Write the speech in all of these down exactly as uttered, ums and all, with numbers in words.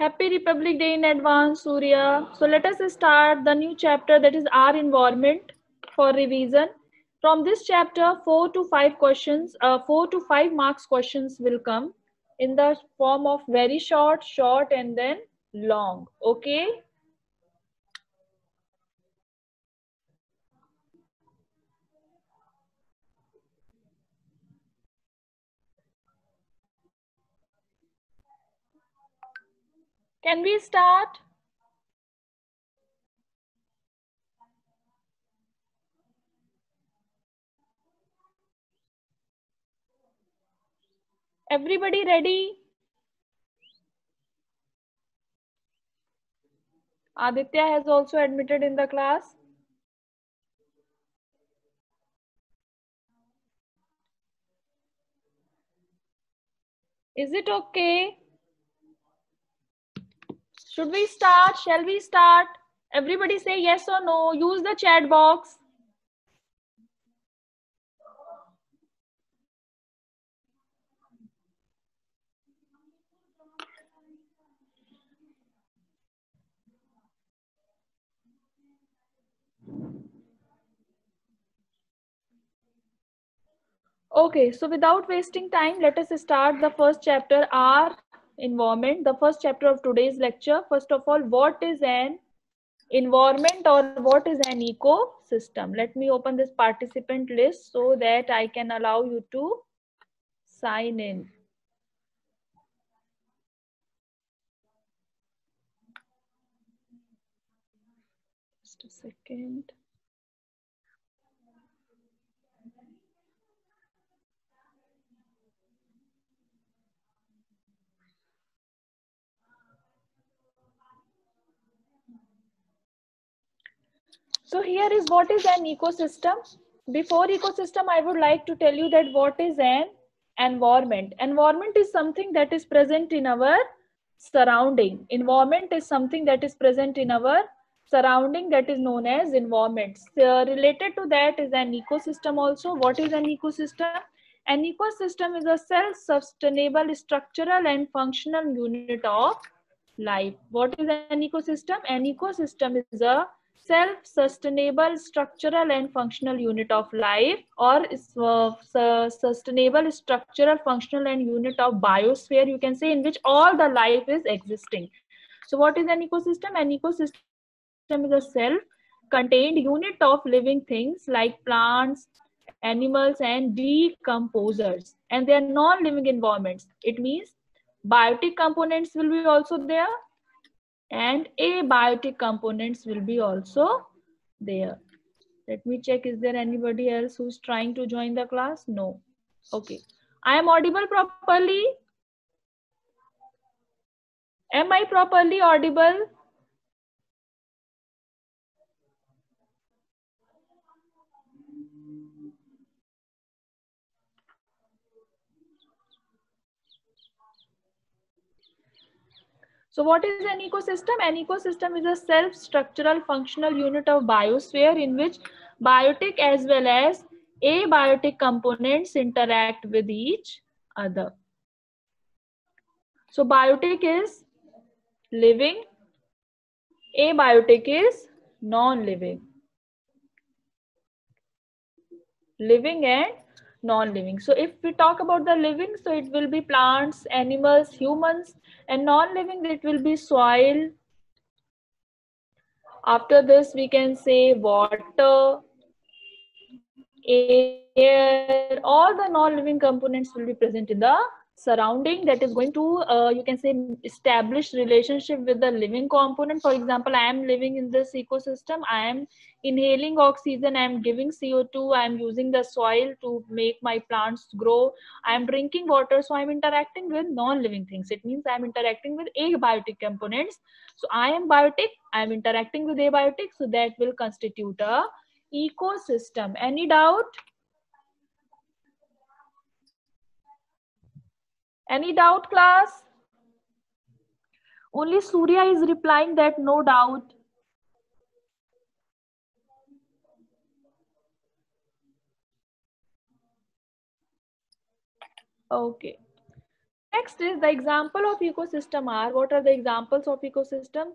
Happy Republic Day in advance, Surya. So let us start the new chapter, that is our environment, for revision. From this chapter, four to five questions, uh, four to five marks questions will come in the form of very short, short, and then long. Okay. Can we start? Everybody ready? Aditya has also admitted in the class. Is it okay? Should we start? Shall we start? Everybody say yes or no. Use the chat box. Okay, so without wasting time, let us start the first chapter, our environment, the first chapter of today's lecture. First of all, what is an environment or what is an ecosystem? Let me open this participant list so that I can allow you to sign in. Just a second. So here is what is an ecosystem. Before ecosystem, I would like to tell you that what is an environment. Environment is something that is present in our surrounding. Environment is something that is present in our surrounding, that is known as environment. So related to that is an ecosystem also. What is an ecosystem? An ecosystem is a self-sustainable structural and functional unit of life. What is an ecosystem? An ecosystem is a self-sustainable structural and functional unit of life, or uh, sustainable structural, functional, and unit of biosphere, you can say, in which all the life is existing. So what is an ecosystem? An ecosystem is a self-contained unit of living things like plants, animals, and decomposers, and they are non-living environments. It means biotic components will be also there, and abiotic components will be also there. Let me check, is there anybody else who's trying to join the class? No. Okay. I am audible properly? Am I properly audible? So what is an ecosystem? An ecosystem is a self-structural functional unit of biosphere in which biotic as well as abiotic components interact with each other. So biotic is living, abiotic is non-living. Living and non-living. So if we talk about the living, so it will be plants, animals, humans, and non-living, it will be soil. After this, we can say water, air, all the non-living components will be present in the surrounding, that is going to, uh, you can say, establish relationship with the living component. For example, I am living in this ecosystem. I am inhaling oxygen. I am giving C O two. I am using the soil to make my plants grow. I am drinking water. So I am interacting with non-living things. It means I am interacting with abiotic components. So I am biotic. I am interacting with abiotic. So that will constitute a ecosystem. Any doubt? Any doubt, class? Only Surya is replying that no doubt. Okay. Next is the example of ecosystem are. What are the examples of ecosystem?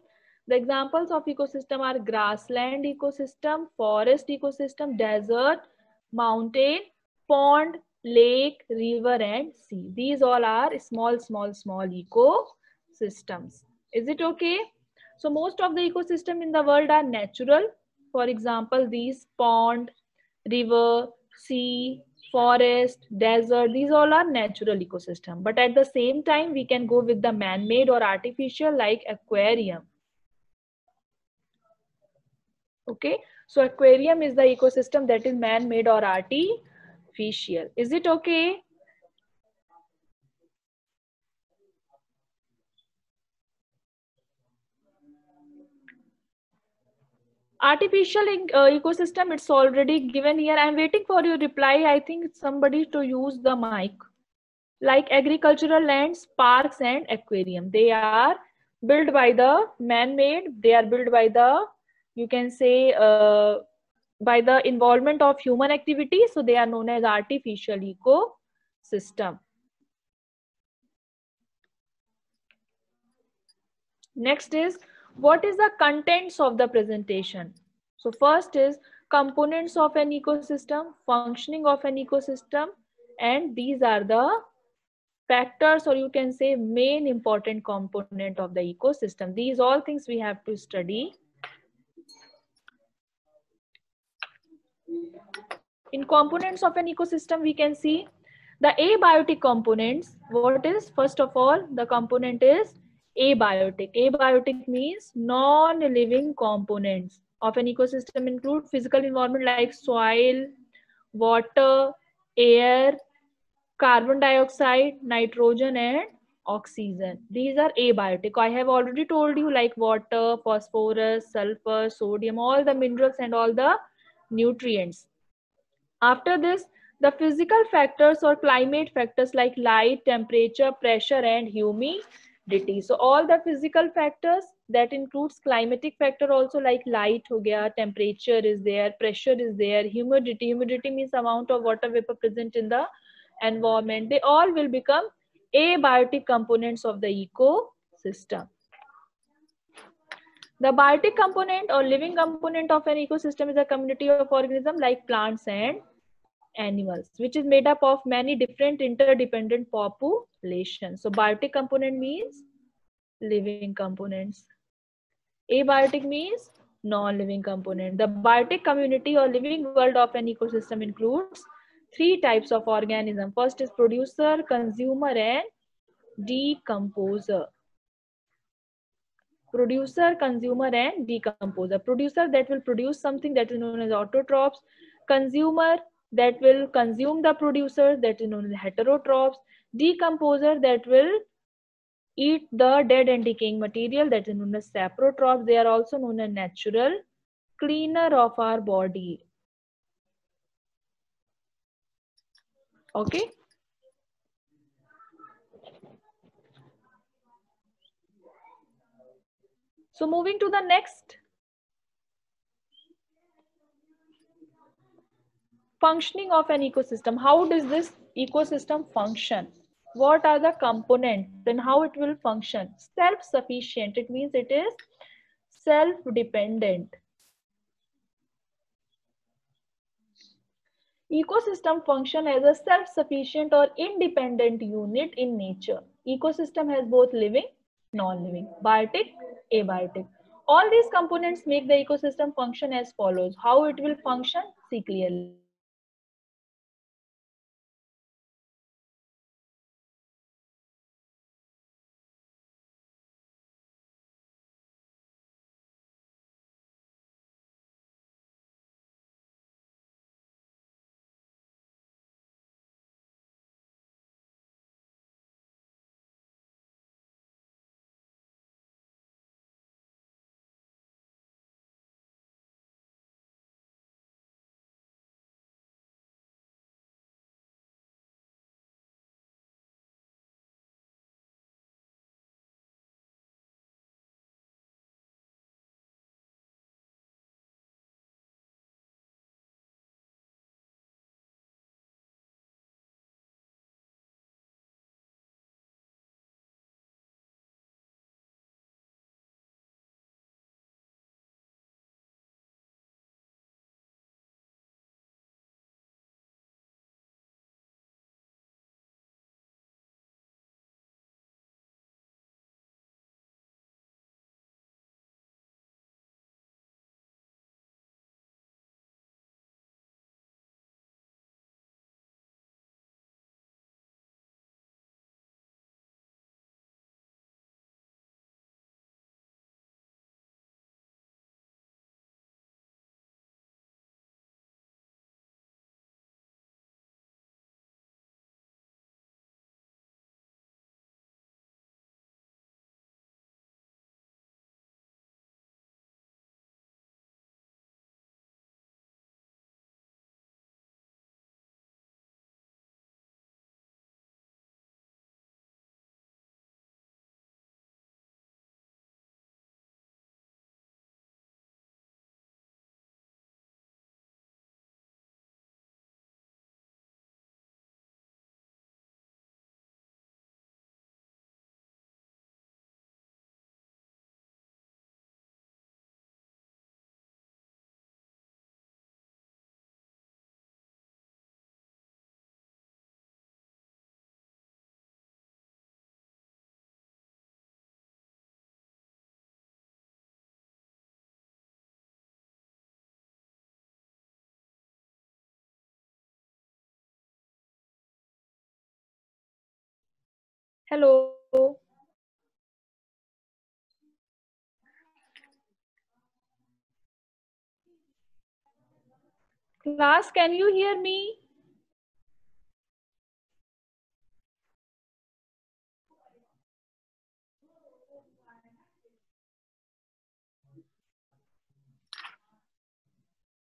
The examples of ecosystem are grassland ecosystem, forest ecosystem, desert, mountain, pond, lake, river and sea. These all are small, small, small ecosystems. Is it okay? So most of the ecosystem in the world are natural. For example, these pond, river, sea, forest, desert, these all are natural ecosystem. But at the same time, we can go with the man-made or artificial like aquarium. Okay, so aquarium is the ecosystem that is man-made or artificial. Is it okay? Artificial uh, ecosystem, it's already given here. I'm waiting for your reply. I think it's somebody to use the mic. Like agricultural lands, parks and aquarium. They are built by the man-made. They are built by the, you can say, uh, by the involvement of human activity. So they are known as artificial ecosystem. Next is, what is the contents of the presentation? So first is components of an ecosystem, functioning of an ecosystem, and these are the factors, or you can say main important component of the ecosystem. These all things we have to study. In components of an ecosystem, we can see the abiotic components. What is, first of all, the component is abiotic. Abiotic means non-living components of an ecosystem include physical environment like soil, water, air, carbon dioxide, nitrogen and oxygen. These are abiotic. I have already told you, like water, phosphorus, sulfur, sodium, all the minerals and all the nutrients. After this, the physical factors or climate factors like light, temperature, pressure and humidity. So all the physical factors that includes climatic factor also, like light ho gaya, temperature is there, pressure is there, humidity, humidity means amount of water vapor present in the environment. They all will become abiotic components of the ecosystem. The biotic component or living component of an ecosystem is a community of organisms like plants and animals, which is made up of many different interdependent populations. So biotic component means living components. Abiotic means non-living component. The biotic community or living world of an ecosystem includes three types of organism. First is producer, consumer and decomposer. Producer, consumer and decomposer. Producer, that will produce something, that is known as autotrophs. Consumer, that will consume the producer, that is known as heterotrophs. Decomposer, that will eat the dead and decaying material, that is known as saprotrophs. They are also known as natural cleaner of our body. Okay. So moving to the next. Functioning of an ecosystem. How does this ecosystem function? What are the components? Then how it will function? Self-sufficient. It means it is self-dependent. Ecosystem function as a self-sufficient or independent unit in nature. Ecosystem has both living, non-living, biotic, abiotic. All these components make the ecosystem function as follows. How it will function? See clearly. Hello, class, can you hear me?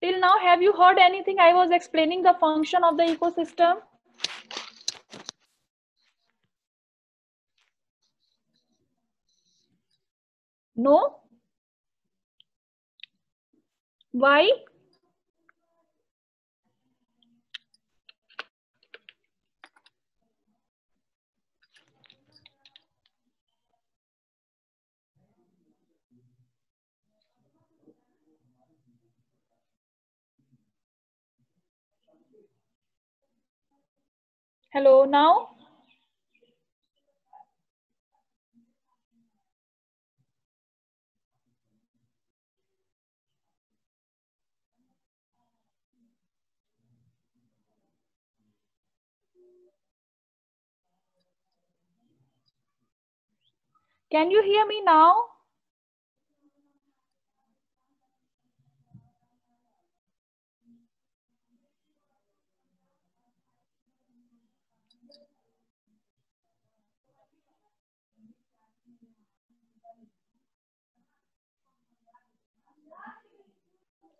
Till now, have you heard anything? I was explaining the function of the ecosystem. No? Why? Hello, now? Can you hear me now?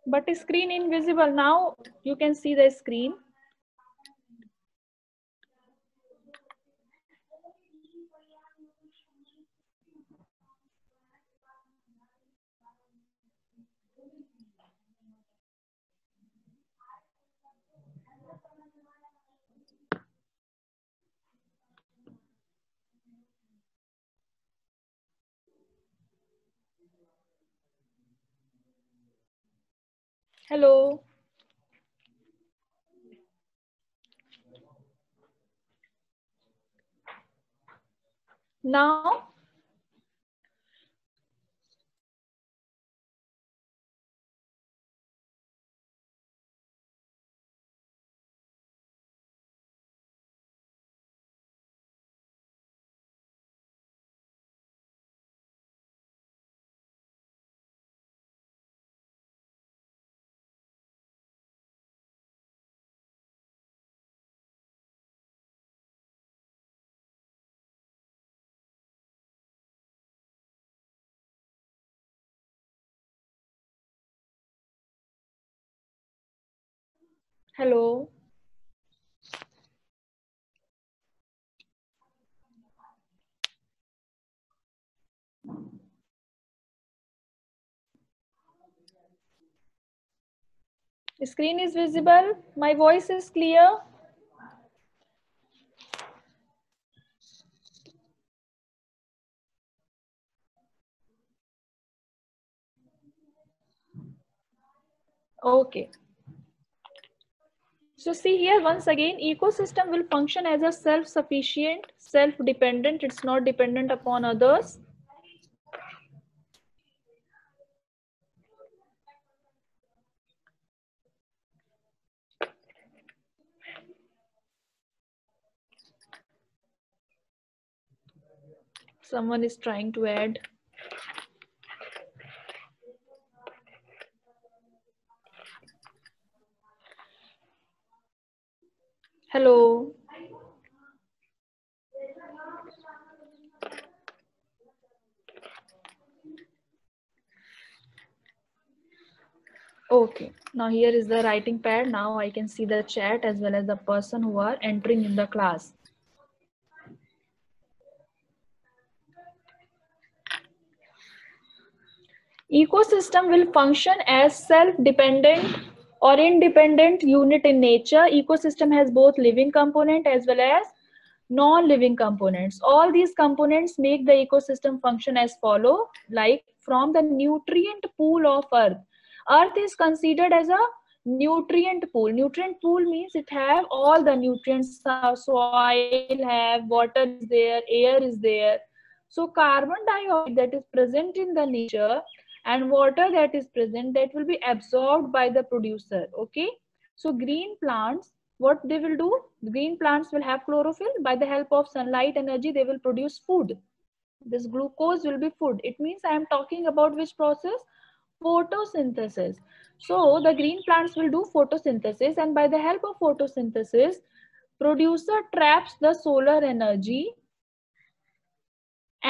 But screen invisible. Now you can see the screen. Hello. Now. Hello. Screen is visible. My voice is clear. Okay. So see here once again, ecosystem will function as a self-sufficient, self-dependent. It's not dependent upon others. Someone is trying to add. Hello. Okay, now here is the writing pad. Now I can see the chat as well as the person who are entering in the class. Ecosystem will function as self-dependent or independent unit in nature. Ecosystem has both living component as well as non-living components. All these components make the ecosystem function as follow, like from the nutrient pool of earth. Earth is considered as a nutrient pool. Nutrient pool means it have all the nutrients, soil have, water is there, air is there. So carbon dioxide that is present in the nature and water that is present, that will be absorbed by the producer. Okay, so green plants what they will do, the green plants will have chlorophyll. By the help of sunlight energy they will produce food. This glucose will be food. It means I am talking about which process? Photosynthesis. So the green plants will do photosynthesis, and by the help of photosynthesis producer traps the solar energy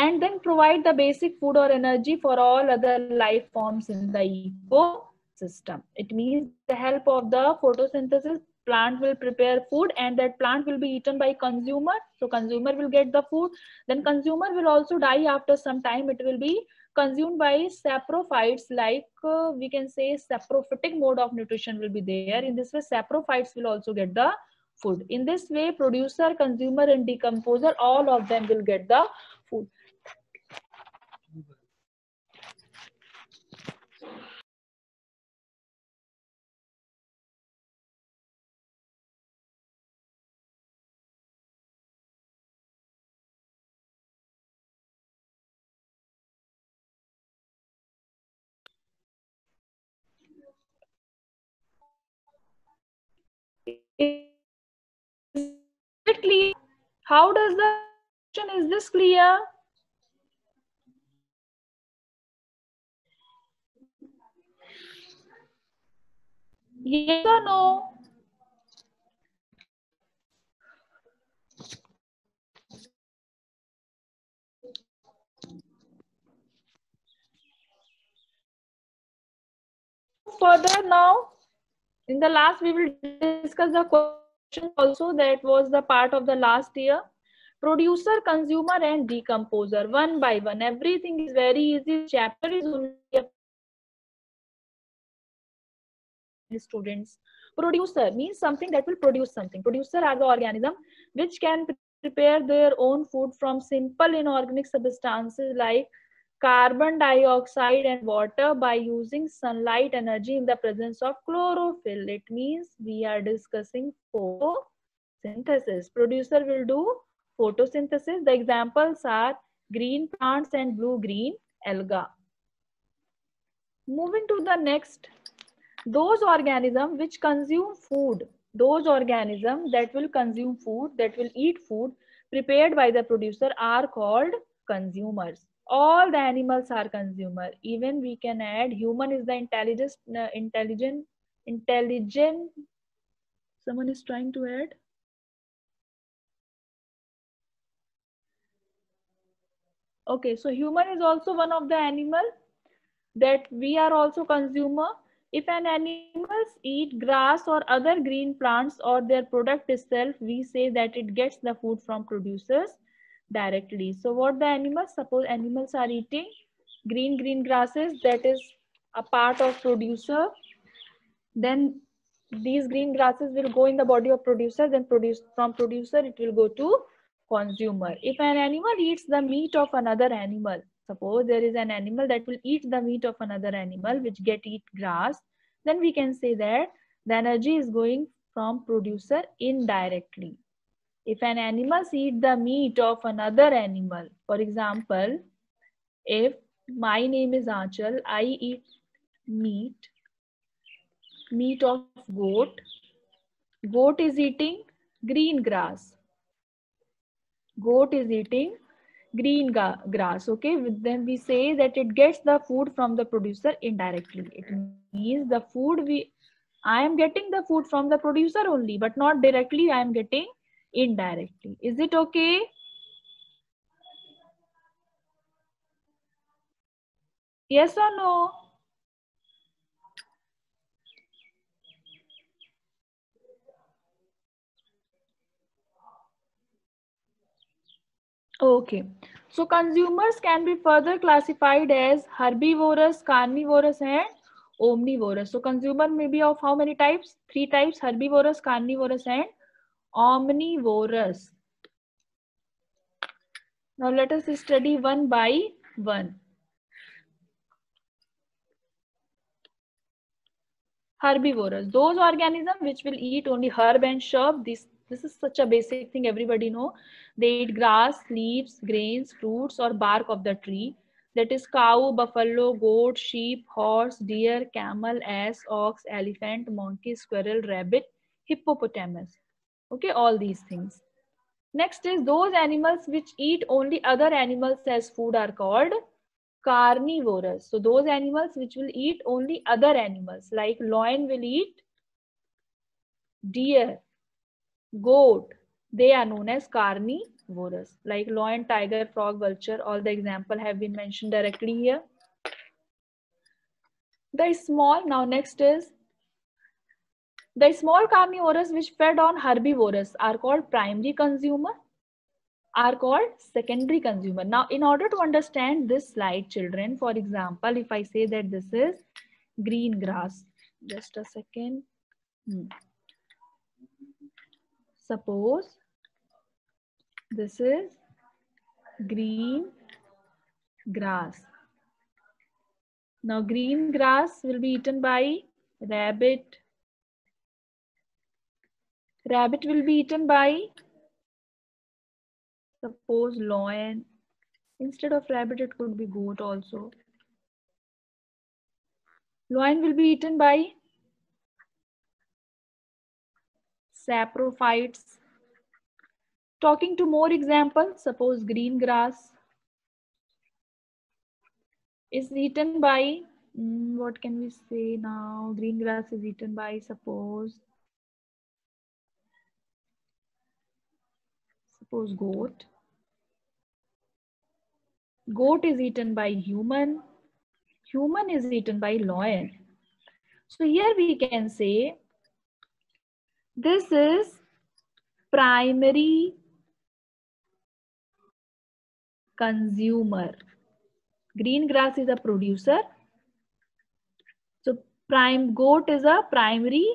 and then provide the basic food or energy for all other life forms in the ecosystem. It means the help of the photosynthesis plant will prepare food, and that plant will be eaten by consumer. So consumer will get the food, then consumer will also die after some time. It will be consumed by saprophytes, like uh, we can say saprophytic mode of nutrition will be there. In this way saprophytes will also get the food. In this way producer, consumer and decomposer, all of them will get the food. Clear? How does the question is this clear? Yes or no? Further now, in the last we will discuss the question also, that was the part of the last year. Producer, consumer and decomposer, one by one. Everything is very easy. Chapter is only students. Producer means something that will produce something. Producer are the organism which can prepare their own food from simple inorganic substances like carbon dioxide and water by using sunlight energy in the presence of chlorophyll. It means we are discussing photosynthesis. Producer will do photosynthesis. The examples are green plants and blue-green alga. Moving to the next, those organisms which consume food, those organisms that will consume food, that will eat food prepared by the producer are called consumers. All the animals are consumer. Even we can add human is the intelligent uh, intelligent intelligent someone is trying to add okay so human is also one of the animal that we are also consumer. If an animals eat grass or other green plants or their product itself, we say that it gets the food from producers directly. So what the animals, suppose animals are eating green green grasses, that is a part of producer, then these green grasses will go in the body of producer, then produce from producer it will go to consumer. If an animal eats the meat of another animal, suppose there is an animal that will eat the meat of another animal which get eat grass, then we can say that the energy is going from producer indirectly. If an animal eat the meat of another animal, for example, if my name is Aanchal, I eat meat, meat of goat. Goat is eating green grass. Goat is eating green grass. Okay, with them we say that it gets the food from the producer indirectly. It means the food we, I am getting the food from the producer only, but not directly. I am getting indirectly. Is it okay? Yes or no? Okay. So consumers can be further classified as herbivorous, carnivorous and omnivorous. So consumer may be of how many types? Three types: herbivorous, carnivorous and omnivorous. Now let us study one by one. Herbivorous, those organisms which will eat only herb and shrub. This this is such a basic thing, everybody know. They eat grass, leaves, grains, fruits or bark of the tree. That is cow, buffalo, goat, sheep, horse, deer, camel, ass, ox, elephant, monkey, squirrel, rabbit, hippopotamus. Okay, all these things. Next is those animals which eat only other animals as food are called carnivores. So those animals which will eat only other animals, like lion will eat deer, goat. They are known as carnivores. Like lion, tiger, frog, vulture. All the example have been mentioned directly here. The small. Now next is the small carnivores which fed on herbivores are called primary consumer, are called secondary consumer. Now in order to understand this slide, children, for example, if I say that this is green grass, just a second. Hmm. Suppose this is green grass. Now green grass will be eaten by rabbit. Rabbit will be eaten by, suppose, lion. Instead of rabbit, it could be goat also. Lion will be eaten by saprophytes. Talking to more examples, suppose green grass is eaten by, mm, what can we say now? Green grass is eaten by, suppose, Suppose goat. Goat is eaten by human. Human is eaten by lion. So here we can say this is primary consumer. Green grass is a producer. So prime goat is a primary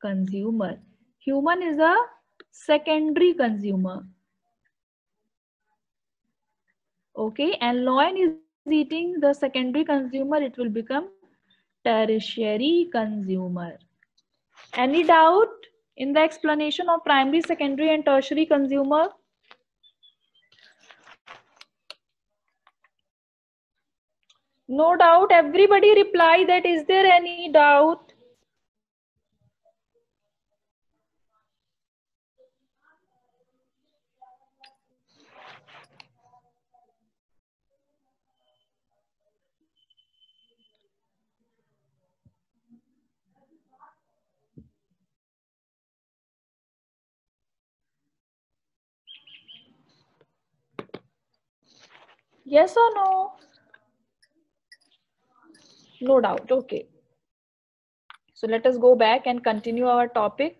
consumer. Human is a secondary consumer. Okay, and lion is eating the secondary consumer, it will become tertiary consumer. Any doubt in the explanation of primary, secondary and tertiary consumer? No doubt, everybody reply that is there any doubt? Yes or no? No doubt. Okay. So let us go back and continue our topic.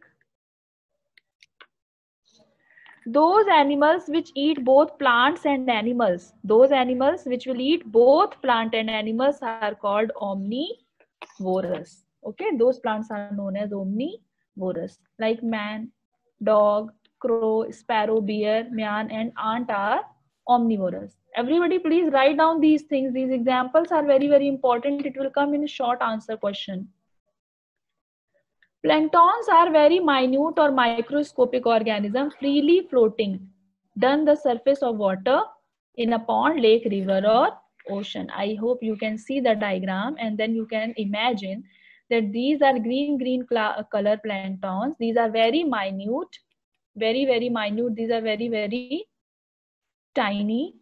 Those animals which eat both plants and animals, those animals which will eat both plant and animals are called omnivorous. Okay, those plants are known as omnivorous. Like man, dog, crow, sparrow, bear, mian, and ant are omnivorous. Everybody please write down these things. These examples are very very important. It will come in a short answer question. Planktons are very minute or microscopic organism freely floating on the surface of water in a pond, lake, river or ocean. I hope you can see the diagram and then you can imagine that these are green green color planktons. These are very minute, very very minute. These are very very tiny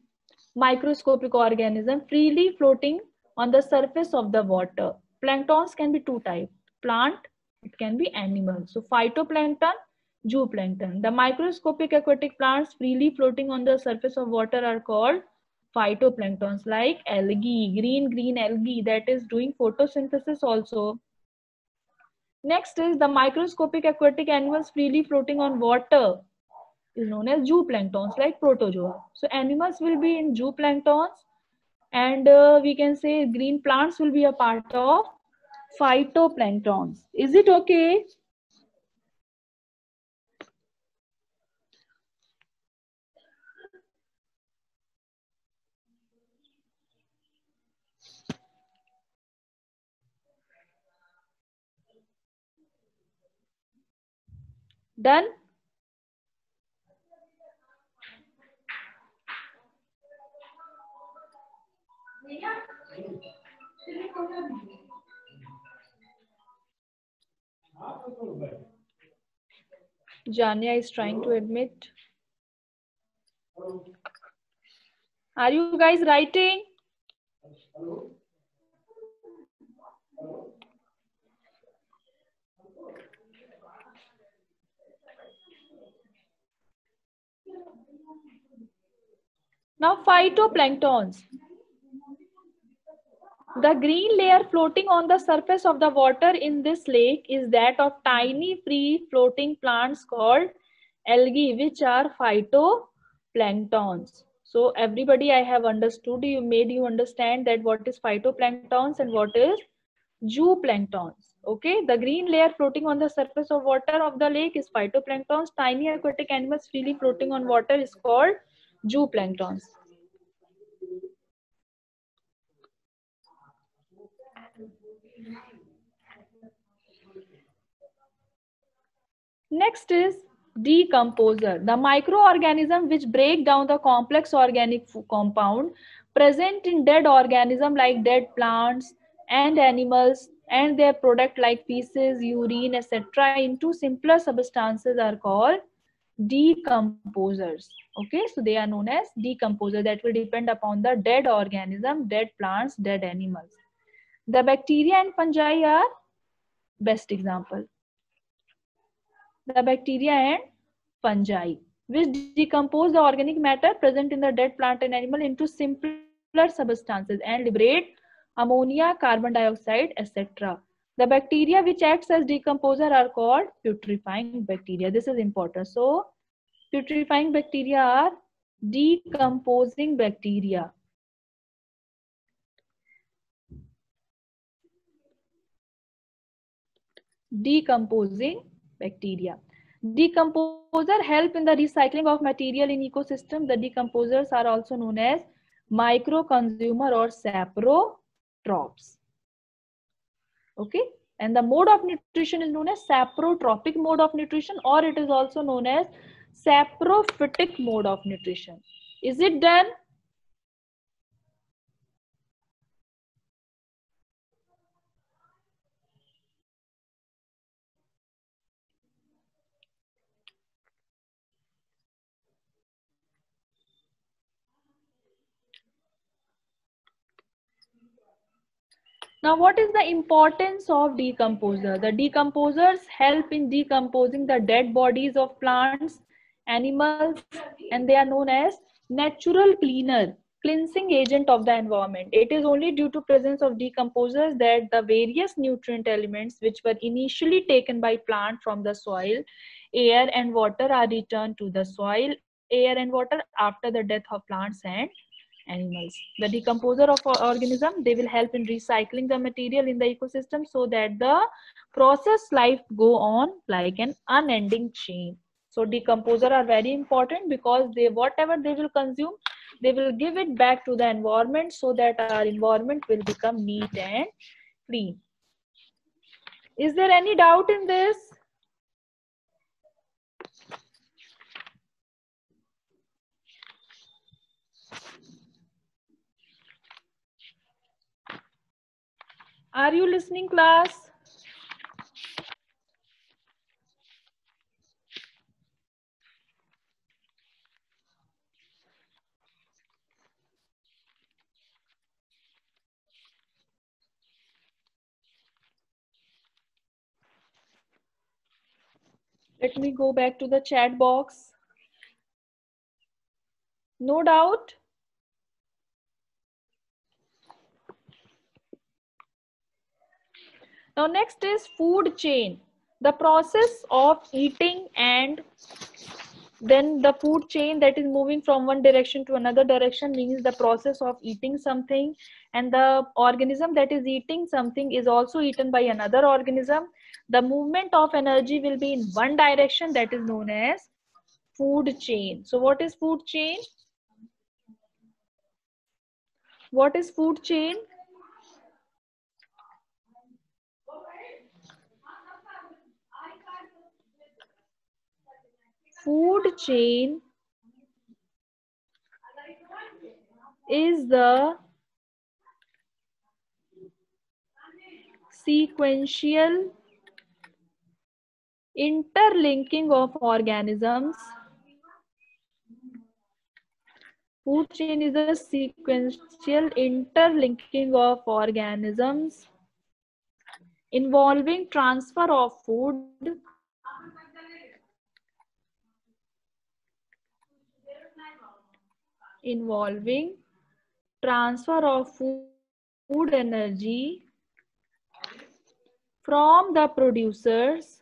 microscopic organism freely floating on the surface of the water. Planktons can be two types, plant, it can be animal. So phytoplankton, zooplankton. The microscopic aquatic plants freely floating on the surface of water are called phytoplanktons, like algae, green green algae that is doing photosynthesis also. Next is the microscopic aquatic animals freely floating on water is known as zooplanktons, like protozoa. So animals will be in zooplanktons, and uh, we can say green plants will be a part of phytoplanktons. Is it okay? Done? Jania is trying to admit. Are you guys writing? Now phytoplanktons. The green layer floating on the surface of the water in this lake is that of tiny free floating plants called algae, which are phytoplanktons. So everybody, I have understood, you made you understand that what is phytoplanktons and what is zooplanktons. Okay, the green layer floating on the surface of water of the lake is phytoplanktons. Tiny aquatic animals freely floating on water is called zooplanktons. Next is decomposer, the microorganism which break down the complex organic compound present in dead organism like dead plants and animals and their product like feces, urine, et cetera into simpler substances are called decomposers. Okay, so they are known as decomposer. That will depend upon the dead organism, dead plants, dead animals. The bacteria and fungi are best example. The bacteria and fungi which decompose the organic matter present in the dead plant and animal into simpler substances and liberate ammonia, carbon dioxide, et cetera. The bacteria which acts as decomposer are called putrefying bacteria. This is important. So, putrefying bacteria are decomposing bacteria. Decomposing bacteria. Decomposer help in the recycling of material in ecosystem. The decomposers are also known as micro consumer or saprotrops. Okay, and the mode of nutrition is known as saprotropic mode of nutrition, or it is also known as saprophytic mode of nutrition. Is it done? Now, what is the importance of decomposer? The decomposers help in decomposing the dead bodies of plants, animals, and they are known as natural cleaner, cleansing agent of the environment. It is only due to presence of decomposers that the various nutrient elements which were initially taken by plant from the soil, air and water are returned to the soil, air and water after the death of plants and animals. The decomposer of organism, they will help in recycling the material in the ecosystem so that the process life go on like an unending chain. So decomposer are very important because they, whatever they will consume, they will give it back to the environment so that our environment will become neat and clean. Is there any doubt in this? Are you listening, class? Let me go back to the chat box. No doubt? Now next is food chain, the process of eating and then the food chain that is moving from one direction to another direction means the process of eating something, and the organism that is eating something is also eaten by another organism. The movement of energy will be in one direction, that is known as food chain. So what is food chain? What is food chain? Food chain is the sequential interlinking of organisms. Food chain is a sequential interlinking of organisms involving transfer of food involving transfer of food energy from the producers.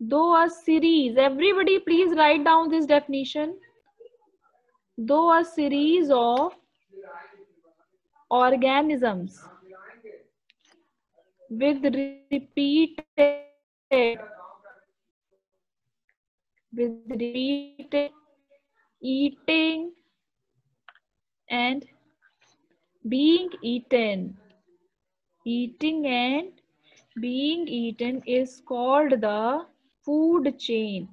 Though a series, everybody please write down this definition. Though a series of organisms with repeated with repeated eating and being eaten, eating and being eaten is called the food chain.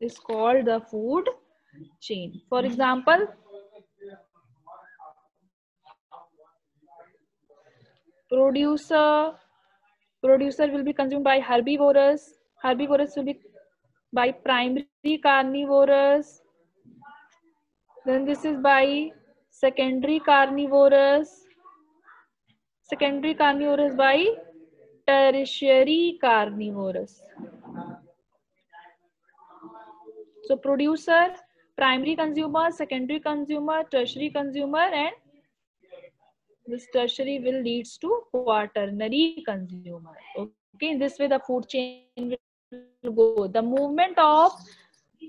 Is called the food chain. For example, producer producer will be consumed by herbivorous. Herbivorous will be by primary carnivorous. Then this is by secondary carnivorous, secondary carnivorous by tertiary carnivorous. So producer, primary consumer, secondary consumer, tertiary consumer, and this tertiary will leads to quaternary consumer. Okay, in this way the food chain will go. The movement of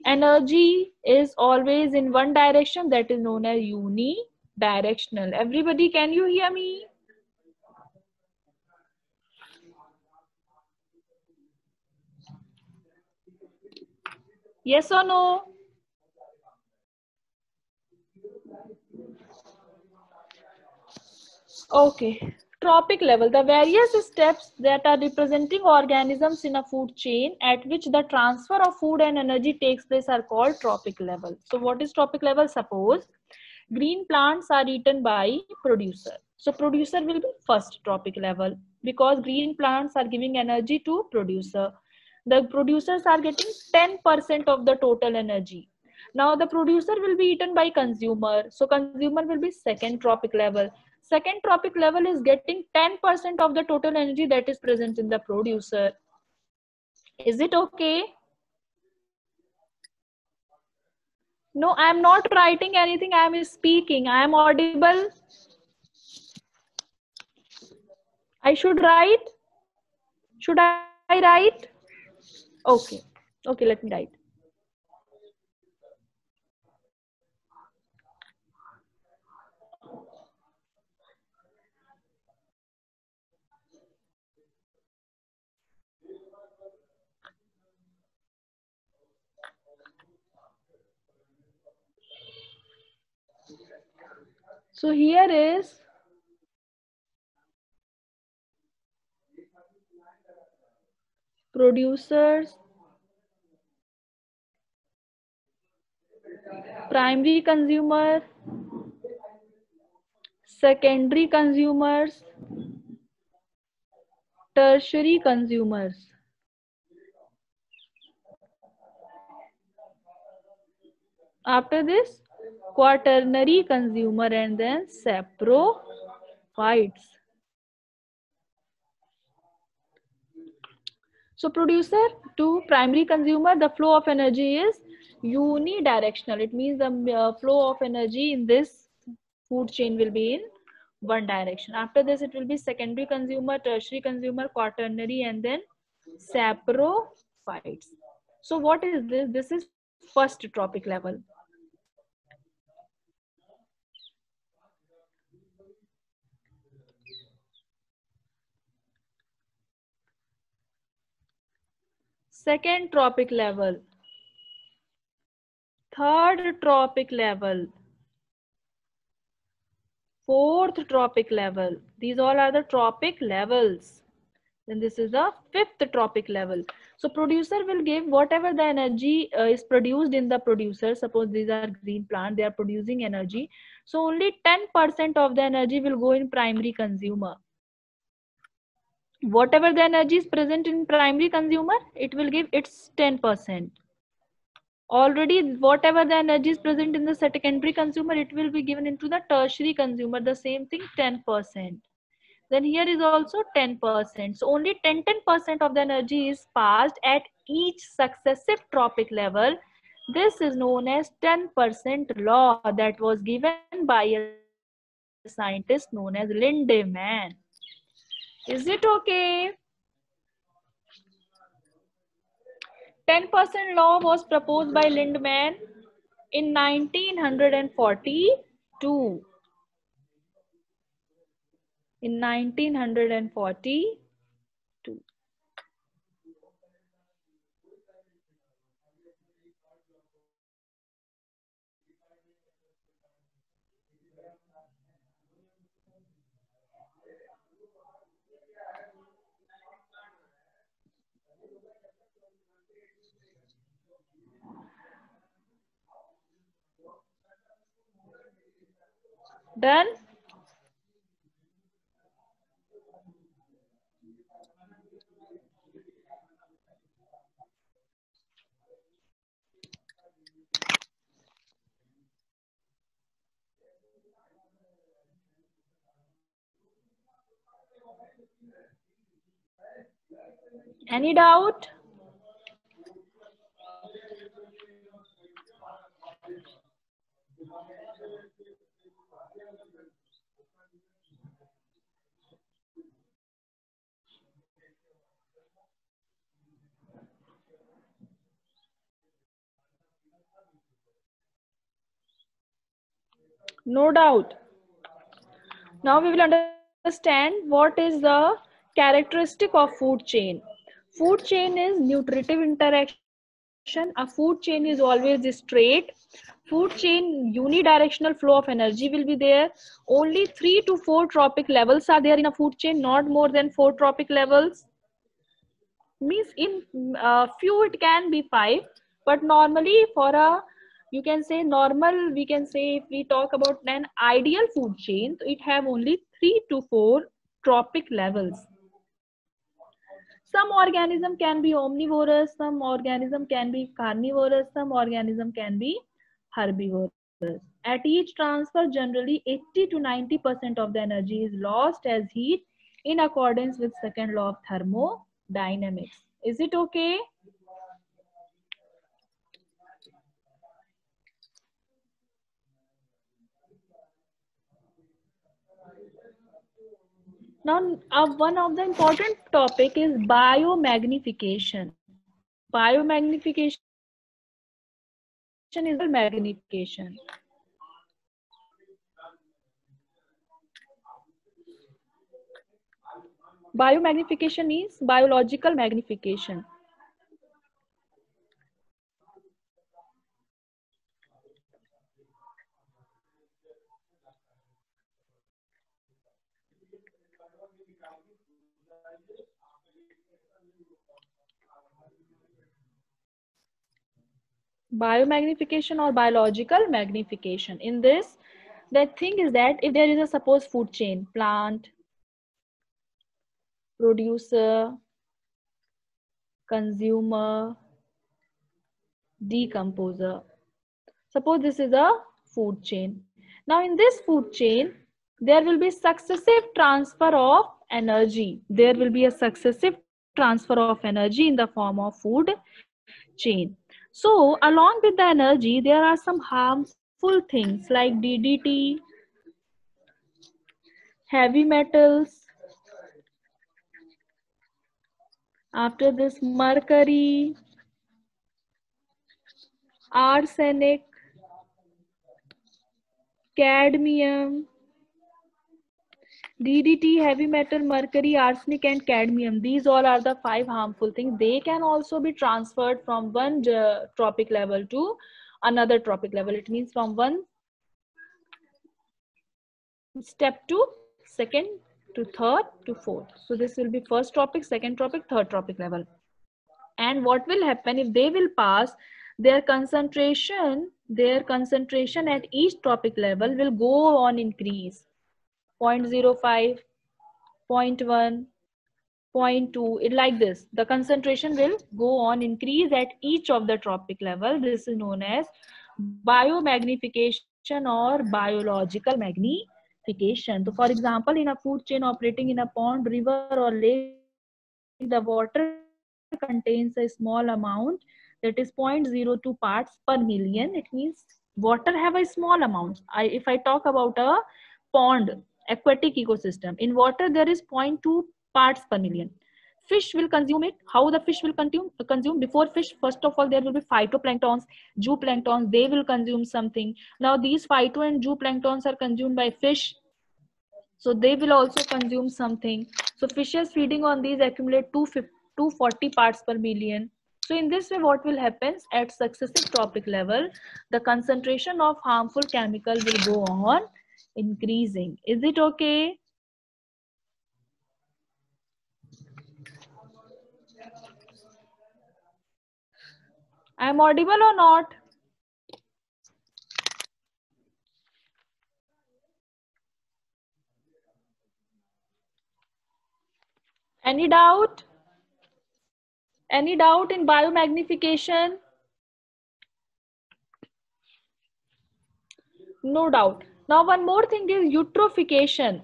energy is always in one direction, that is known as unidirectional. Everybody, can you hear me? Yes or no? Okay. Tropic level, the various steps that are representing organisms in a food chain at which the transfer of food and energy takes place are called trophic level. So what is trophic level? Suppose green plants are eaten by producer. So producer will be first trophic level because green plants are giving energy to producer. The producers are getting ten percent of the total energy. Now the producer will be eaten by consumer. So consumer will be second trophic level. Second trophic level is getting ten percent of the total energy that is present in the producer. Is it okay? No, I am not writing anything. I am speaking. I am audible. I should write. Should I write? Okay. Okay, let me write. So here is producers, primary consumer, secondary consumers, tertiary consumers. After this, quaternary consumer and then saprophytes. So producer to primary consumer, the flow of energy is unidirectional. It means the flow of energy in this food chain will be in one direction. After this, it will be secondary consumer, tertiary consumer, quaternary, and then saprophytes. So what is this? This is first trophic level. Second trophic level, third trophic level, fourth trophic level. These all are the trophic levels. Then this is the fifth tropic level. So producer will give whatever the energy uh, is produced in the producer. Suppose these are green plant, they are producing energy. So only ten percent of the energy will go in primary consumer. Whatever the energy is present in primary consumer, it will give its ten percent. Already whatever the energy is present in the secondary consumer, it will be given into the tertiary consumer, the same thing, ten percent. Then here is also ten percent. So only ten ten percent of the energy is passed at each successive tropic level. This is known as ten percent law that was given by a scientist known as Lindemann. Is it okay? ten percent law was proposed by Lindemann in nineteen forty-two. In nineteen forty-two. Done. Any doubt? No doubt. Now we will understand what is the characteristic of food chain. Food chain is nutritive interaction. A food chain is always straight. Food chain unidirectional flow of energy will be there. Only three to four tropic levels are there in a food chain, not more than four tropic levels. Means in uh, few it can be five, but normally for a, you can say normal, we can say if we talk about an ideal food chain, it have only three to four tropic levels. Some organism can be omnivorous, some organism can be carnivorous, some organism can be herbivorous. At each transfer, generally eighty to ninety percent of the energy is lost as heat in accordance with second law of thermodynamics. Is it okay? Now, uh, one of the important topic is biomagnification. Biomagnification is magnification. Biomagnification is biological magnification. Biomagnification or biological magnification. In this, the thing is that if there is a suppose food chain, plant, producer, consumer, decomposer. Suppose this is a food chain. Now in this food chain, there will be successive transfer of energy. There will be a successive transfer of energy in the form of food chain. So along with the energy, there are some harmful things like D D T, heavy metals, after this mercury, arsenic, cadmium. D D T, heavy metal, mercury, arsenic and cadmium. These all are the five harmful things. They can also be transferred from one tropic level to another tropic level. It means from one step to second to third to fourth. So this will be first topic, second topic, third topic level. And what will happen if they will pass, their concentration, their concentration at each topic level will go on increase. zero point zero five, zero point one, zero point two, it like this. The concentration will go on increase at each of the topic level. This is known as biomagnification or biological magnification. So, for example, in a food chain operating in a pond, river, or lake, the water contains a small amount, that is zero point zero two parts per million. It means water have a small amount. I, if I talk about a pond, aquatic ecosystem, in water there is zero point two parts per million. Fish will consume it. How the fish will consume? Consume before fish, first of all, there will be phytoplanktons, zooplanktons. They will consume something. Now these phyto and zooplanktons are consumed by fish, so they will also consume something. So fishes feeding on these accumulate two hundred fifty, two hundred forty parts per million. So in this way, what will happen at successive topic level, the concentration of harmful chemical will go on increasing. Is it okay? I am audible or not? Any doubt? Any doubt in biomagnification? No doubt. Now one more thing is eutrophication.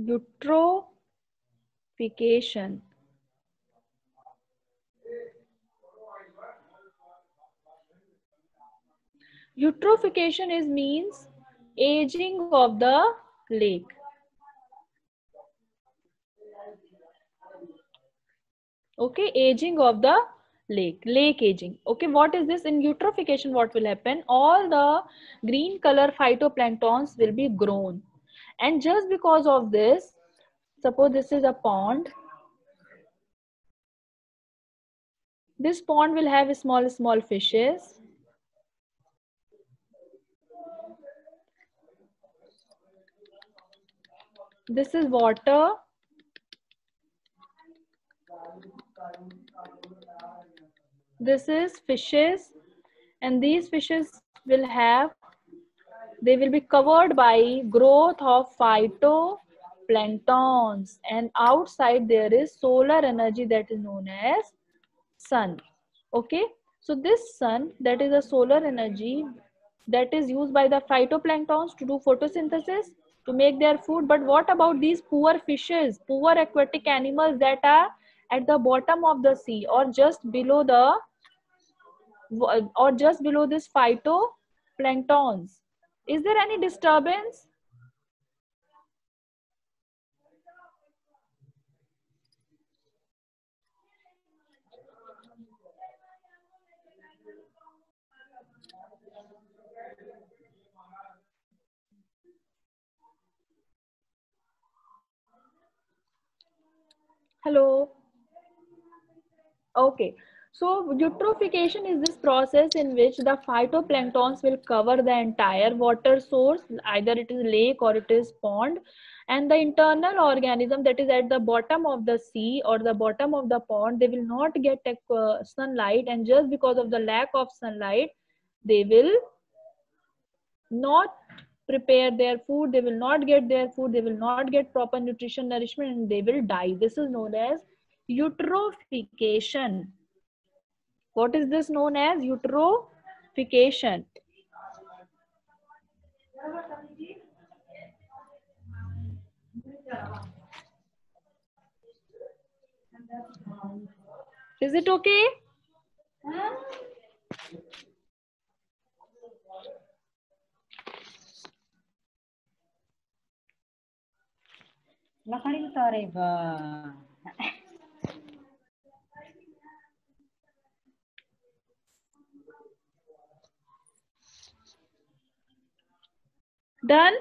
Eutrophication. Eutrophication is means aging of the lake. Okay, aging of the lake, lake aging. Okay, what is this? In eutrophication, what will happen? All the green color phytoplanktons will be grown. And just because of this, suppose this is a pond. This pond will have small, small fishes. This is water. This is fishes. And these fishes will have, they will be covered by growth of phytoplanktons. And outside there is solar energy that is known as sun. Okay. So this sun, that is a solar energy that is used by the phytoplanktons to do photosynthesis, to make their food. But what about these poor fishes, poor aquatic animals that are at the bottom of the sea or just below the or just below this phytoplanktons? Is there any disturbance? Hello. Okay, so eutrophication is this process in which the phytoplanktons will cover the entire water source, either it is lake or it is pond, and the internal organism that is at the bottom of the sea or the bottom of the pond, they will not get sunlight, and just because of the lack of sunlight, they will not prepare their food, they will not get their food, they will not get proper nutrition, nourishment, and they will die. This is known as eutrophication. What is this known as? Eutrophication. Is it okay? Huh? Done?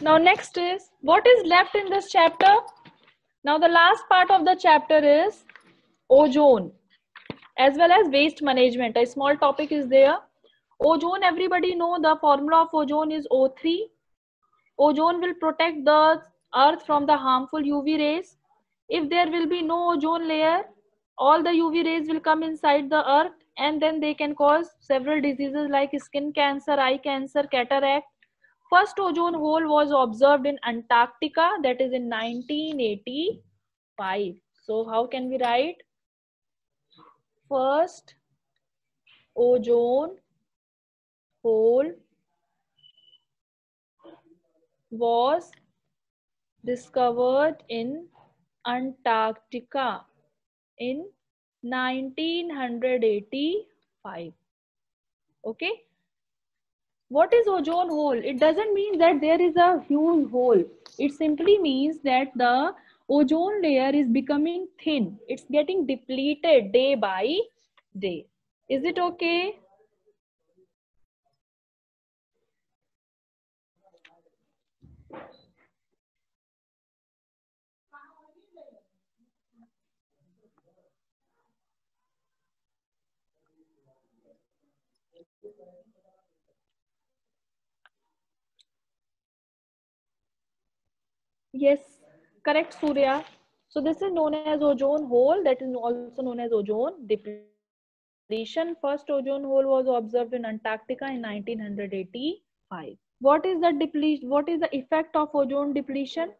Now next is, what is left in this chapter? Now the last part of the chapter is ozone as well as waste management. A small topic is there. Ozone, everybody know the formula of ozone is O three. Ozone will protect the earth from the harmful U V rays. If there will be no ozone layer, all the U V rays will come inside the earth and then they can cause several diseases like skin cancer, eye cancer, cataract. First ozone hole was observed in Antarctica, that is in nineteen eighty-five. So how can we write? First ozone hole was discovered in Antarctica in nineteen eighty-five. Okay, what is ozone hole? It doesn't mean that there is a huge hole. It simply means that the ozone layer is becoming thin. It's getting depleted day by day. Is it okay? Yes, correct, Surya. So this is known as ozone hole, that is also known as ozone depletion. First ozone hole was observed in Antarctica in nineteen eighty-five. What is the depletion? What is the effect of ozone depletion?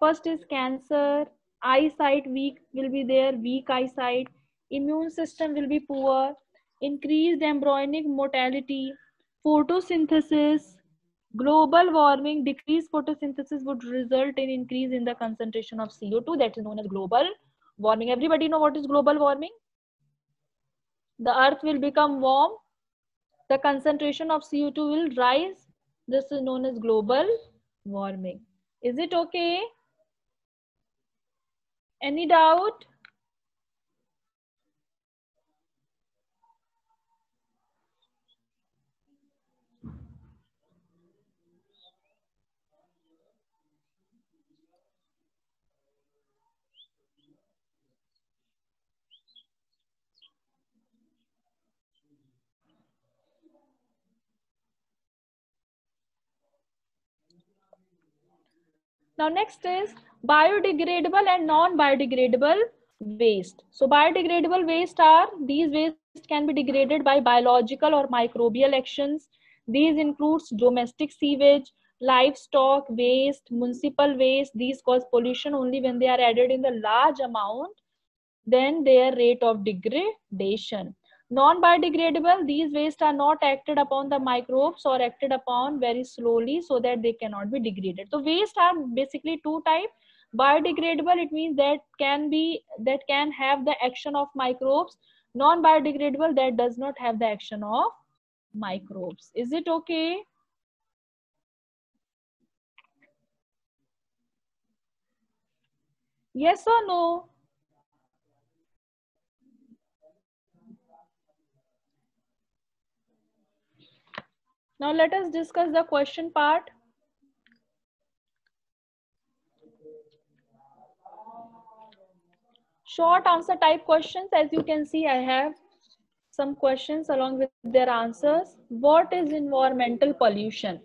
First is cancer, eyesight weak will be there, weak eyesight, immune system will be poor, increased embryonic mortality, photosynthesis, global warming, decreased photosynthesis would result in increase in the concentration of C O two, that is known as global warming. Everybody know what is global warming? The earth will become warm, the concentration of C O two will rise. This is known as global warming. Is it okay? Any doubt? Now next is biodegradable and non-biodegradable waste. So biodegradable waste are, these waste can be degraded by biological or microbial actions. These includes domestic sewage, livestock waste, municipal waste. These cause pollution only when they are added in the large amount, then their rate of degradation. Non-biodegradable, these waste are not acted upon the microbes or acted upon very slowly so that they cannot be degraded. So waste are basically two types. Biodegradable, it means that can be, that can have the action of microbes. Non-biodegradable, that does not have the action of microbes. Is it okay? Yes or no? Now let us discuss the question part. Short answer type questions. As you can see, I have some questions along with their answers. What is environmental pollution?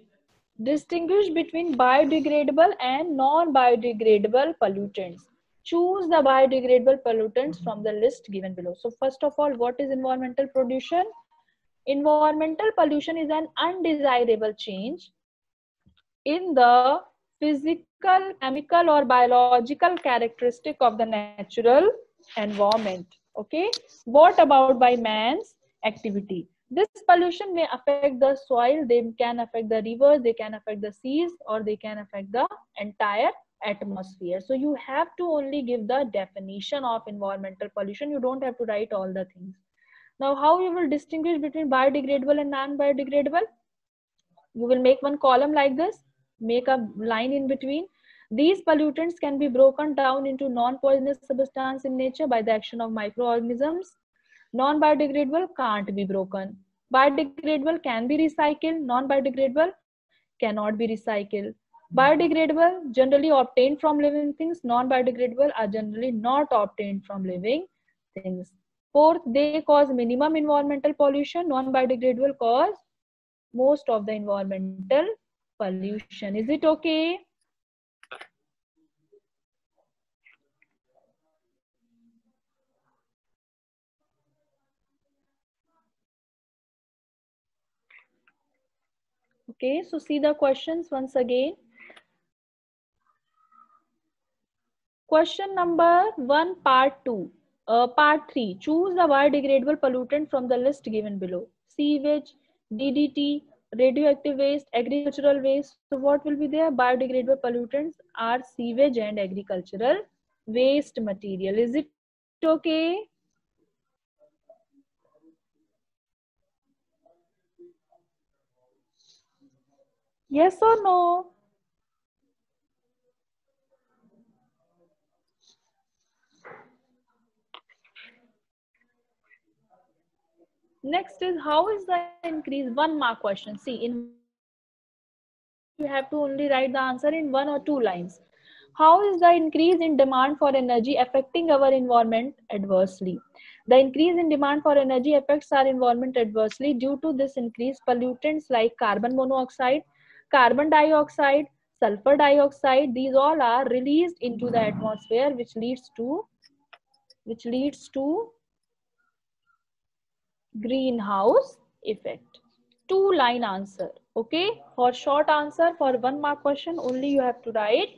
Distinguish between biodegradable and non-biodegradable pollutants. Choose the biodegradable pollutants from the list given below. So first of all, what is environmental pollution? Environmental pollution is an undesirable change in the physical, chemical, or biological characteristic of the natural environment. Okay, what about by man's activity? This pollution may affect the soil, they can affect the rivers, they can affect the seas, or they can affect the entire atmosphere. So you have to only give the definition of environmental pollution. You don't have to write all the things. Now, how you will distinguish between biodegradable and non-biodegradable? You will make one column like this, make a line in between. These pollutants can be broken down into non-poisonous substance in nature by the action of microorganisms. Non-biodegradable can't be broken. Biodegradable can be recycled. Non-biodegradable cannot be recycled. Biodegradable, generally obtained from living things. Non-biodegradable are generally not obtained from living things. Fourth, they cause minimum environmental pollution. Non-biodegradable cause most of the environmental pollution. Is it okay? Okay, so see the questions once again. Question number one, part two, uh, part three. Choose the biodegradable pollutant from the list given below: sewage, D D T, radioactive waste, agricultural waste. So what will be there? Biodegradable pollutants are sewage and agricultural waste material. Is it okay? Yes or no? Next is, how is the increase? One mark question. See, in you have to only write the answer in one or two lines. How is the increase in demand for energy affecting our environment adversely? The increase in demand for energy affects our environment adversely. Due to this increase, pollutants like carbon monoxide, carbon dioxide, sulfur dioxide, these all are released into the atmosphere, which leads to which leads to greenhouse effect. Two line answer. Okay, for short answer, for one mark question only you have to write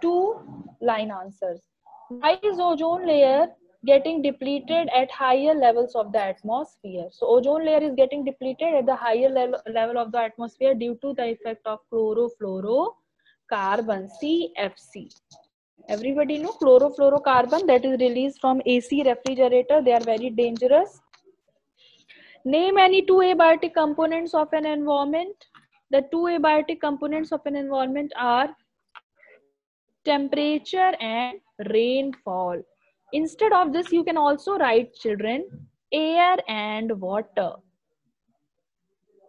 two line answers. Why is ozone layer getting depleted at higher levels of the atmosphere? So ozone layer is getting depleted at the higher level level of the atmosphere due to the effect of chlorofluorocarbon, C F C. Everybody know chlorofluorocarbon, that is released from A C refrigerator. They are very dangerous. Name any two abiotic components of an environment. The two abiotic components of an environment are temperature and rainfall. Instead of this, you can also write, children, air and water.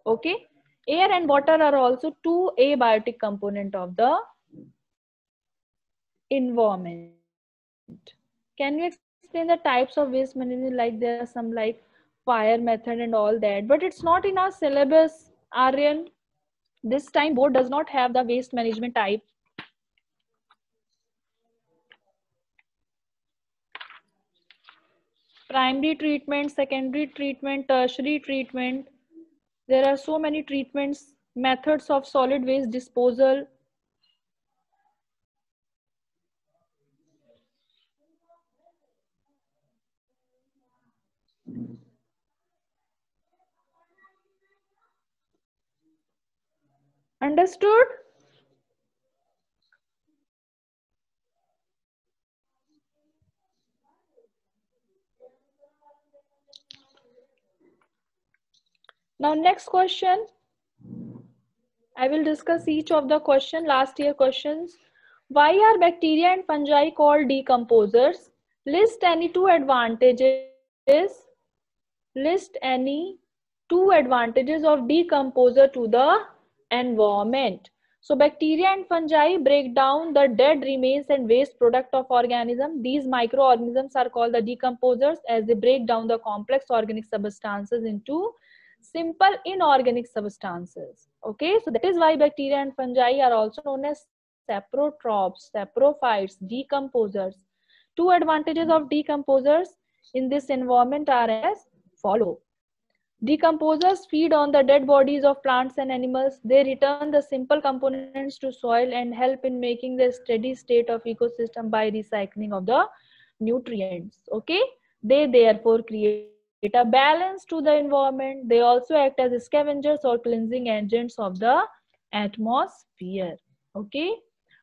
Okay, air and water are also two abiotic component of the environment. Can you explain the types of waste management? Like there are some like fire method and all that, but it's not in our syllabus, Aryan. This time board does not have the waste management type. Primary treatment, secondary treatment, tertiary treatment. There are so many treatments, methods of solid waste disposal. Understood? Now next question, I will discuss each of the question, last year questions. Why are bacteria and fungi called decomposers? List any two advantages. List any two advantages of decomposer to the environment. So bacteria and fungi break down the dead remains and waste product of organism. These microorganisms are called the decomposers as they break down the complex organic substances into simple inorganic substances. Okay, so that is why bacteria and fungi are also known as saprotrophs, saprophytes, decomposers. Two advantages of decomposers in this environment are as follow. Decomposers feed on the dead bodies of plants and animals. They return the simple components to soil and help in making the steady state of ecosystem by recycling of the nutrients. Okay, they therefore create It a balance to the environment. They also act as scavengers or cleansing agents of the atmosphere. Okay,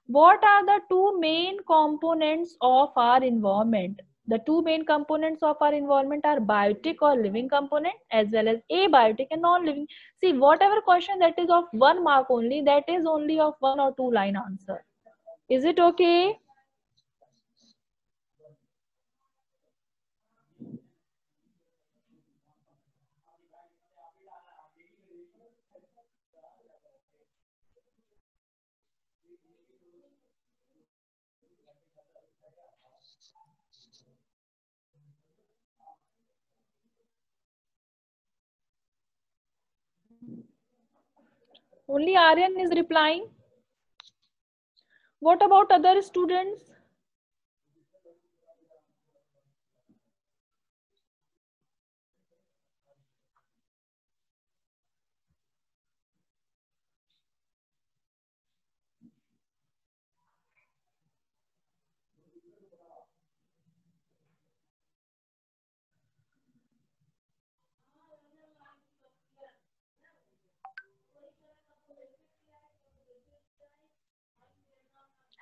what are the two main components of our environment? The two main components of our environment are biotic or living component as well as abiotic and non-living. See, whatever question that is of one mark only, that is only of one or two line answer. Is it okay? Only Aryan is replying. What about other students?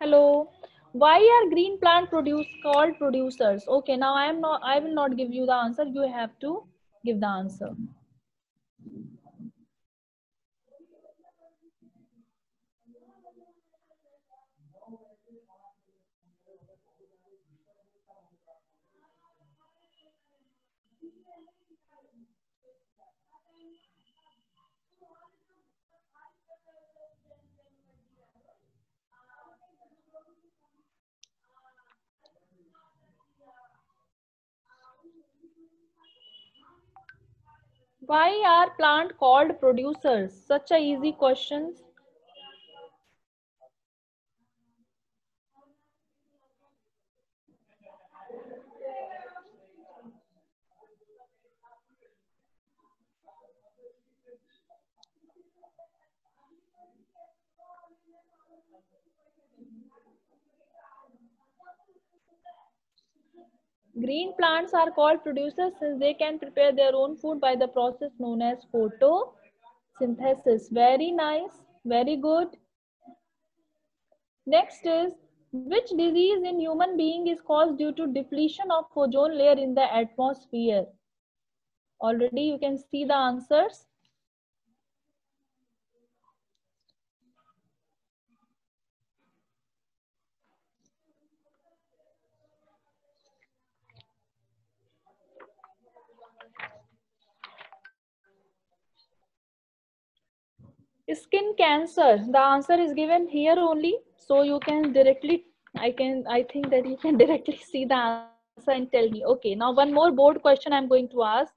Hello. Why are green plant produce called producers? Okay, now I am not. I will not give you the answer. You have to give the answer. Why are plant called producers? Such a easy questions. Green plants are called producers since they can prepare their own food by the process known as photosynthesis. Very nice, very good. Next is, which disease in human being is caused due to depletion of ozone layer in the atmosphere? Already you can see the answers. Skin cancer. The answer is given here only, so you can directly, I can, I think that you can directly see the answer and tell me. Okay, now one more board question I'm going to ask.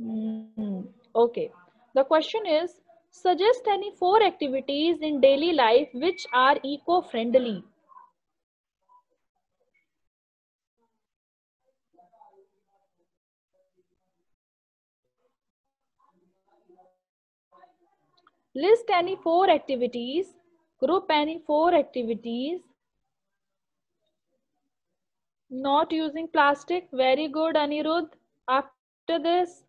Mm-hmm. Okay, the question is, suggest any four activities in daily life which are eco-friendly. List any four activities, group any four activities. Not using plastic. Very good, Anirudh. After this,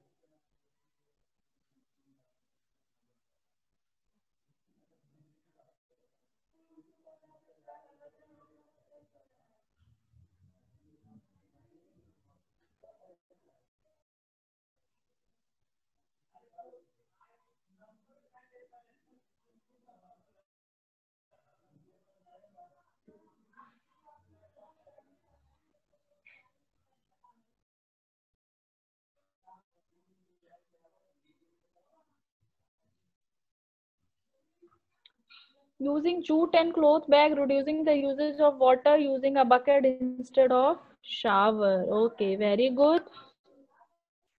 using jute and cloth bag, reducing the usage of water, using a bucket instead of shower. Okay, very good.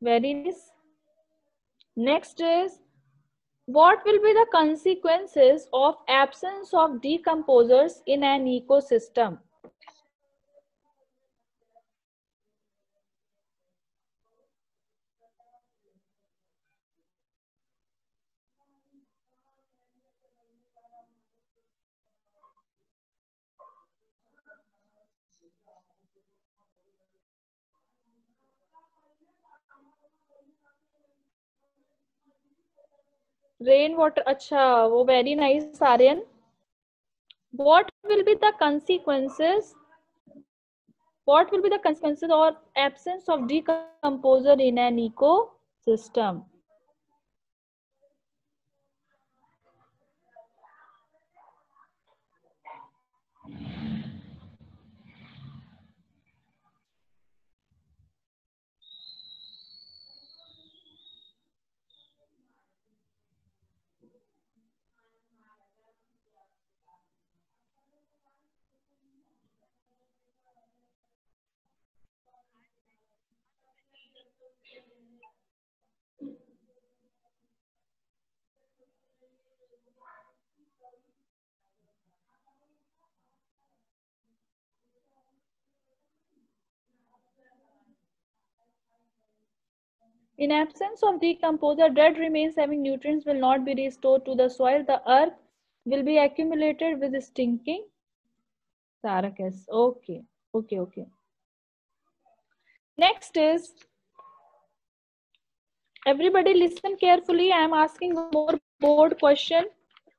Very nice. Next is, what will be the consequences of absence of decomposers in an ecosystem? Rain water. अच्छा, वो very nice Aryan. What will be the consequences what will be the consequences और absence of decomposer in an ecosystem. In absence of decomposer, dead remains having nutrients will not be restored to the soil. The earth will be accumulated with stinking carcass. Okay, okay, okay. Next is, everybody listen carefully. I am asking a more broad question.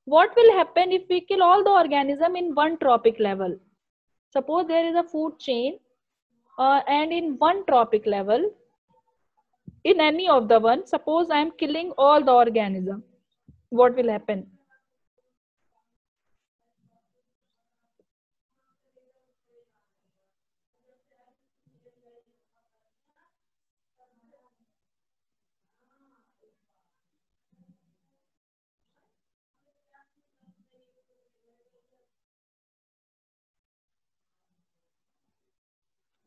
What will happen if we kill all the organism in one trophic level? Suppose there is a food chain, uh, and in one trophic level, in any of the one, suppose I am killing all the organism. What will happen?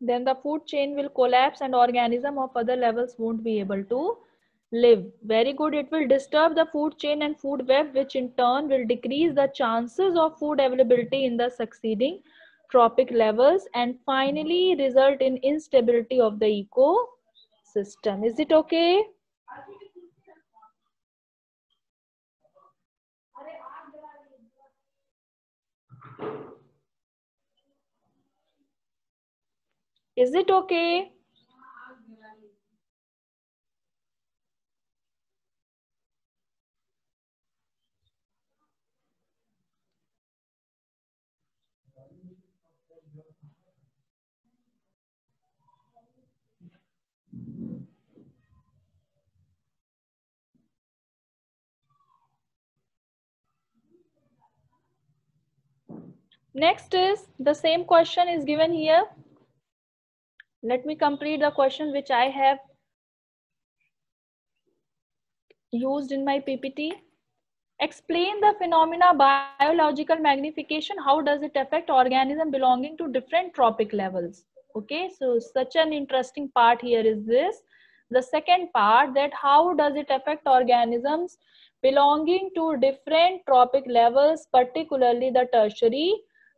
Then the food chain will collapse and organism of other levels won't be able to live. Very good. It will disturb the food chain and food web, which in turn will decrease the chances of food availability in the succeeding trophic levels and finally result in instability of the ecosystem. Is it okay? Is it okay? Next is, the same question is given here. Let me complete the question which I have used in my P P T. Explain the phenomena biological magnification. How does it affect organisms belonging to different trophic levels? Okay, so such an interesting part here is this. The second part, that how does it affect organisms belonging to different trophic levels, particularly the tertiary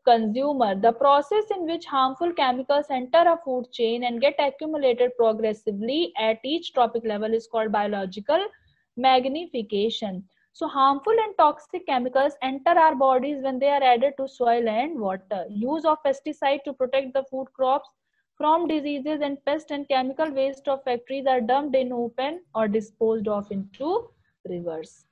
consumer. The process in which harmful chemicals enter a food chain and get accumulated progressively at each trophic level is called biological magnification. So harmful and toxic chemicals enter our bodies when they are added to soil and water. Use of pesticide to protect the food crops from diseases and pest and chemical waste of factories are dumped in open or disposed of into rivers.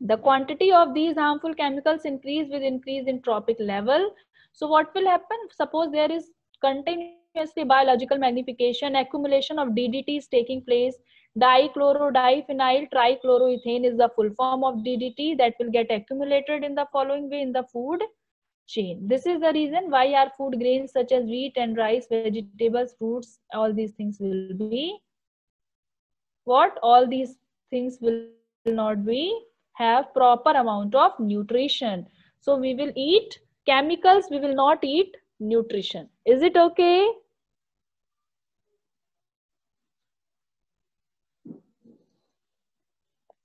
The quantity of these harmful chemicals increase with increase in trophic level. So what will happen? Suppose there is continuously biological magnification, accumulation of D D T is taking place. Dichlorodiphenyl trichloroethane is the full form of D D T that will get accumulated in the following way in the food chain. This is the reason why our food grains such as wheat and rice, vegetables, fruits, all these things will be, what? All these things will not be, have proper amount of nutrition. So we will eat chemicals, we will not eat nutrition. Is it okay?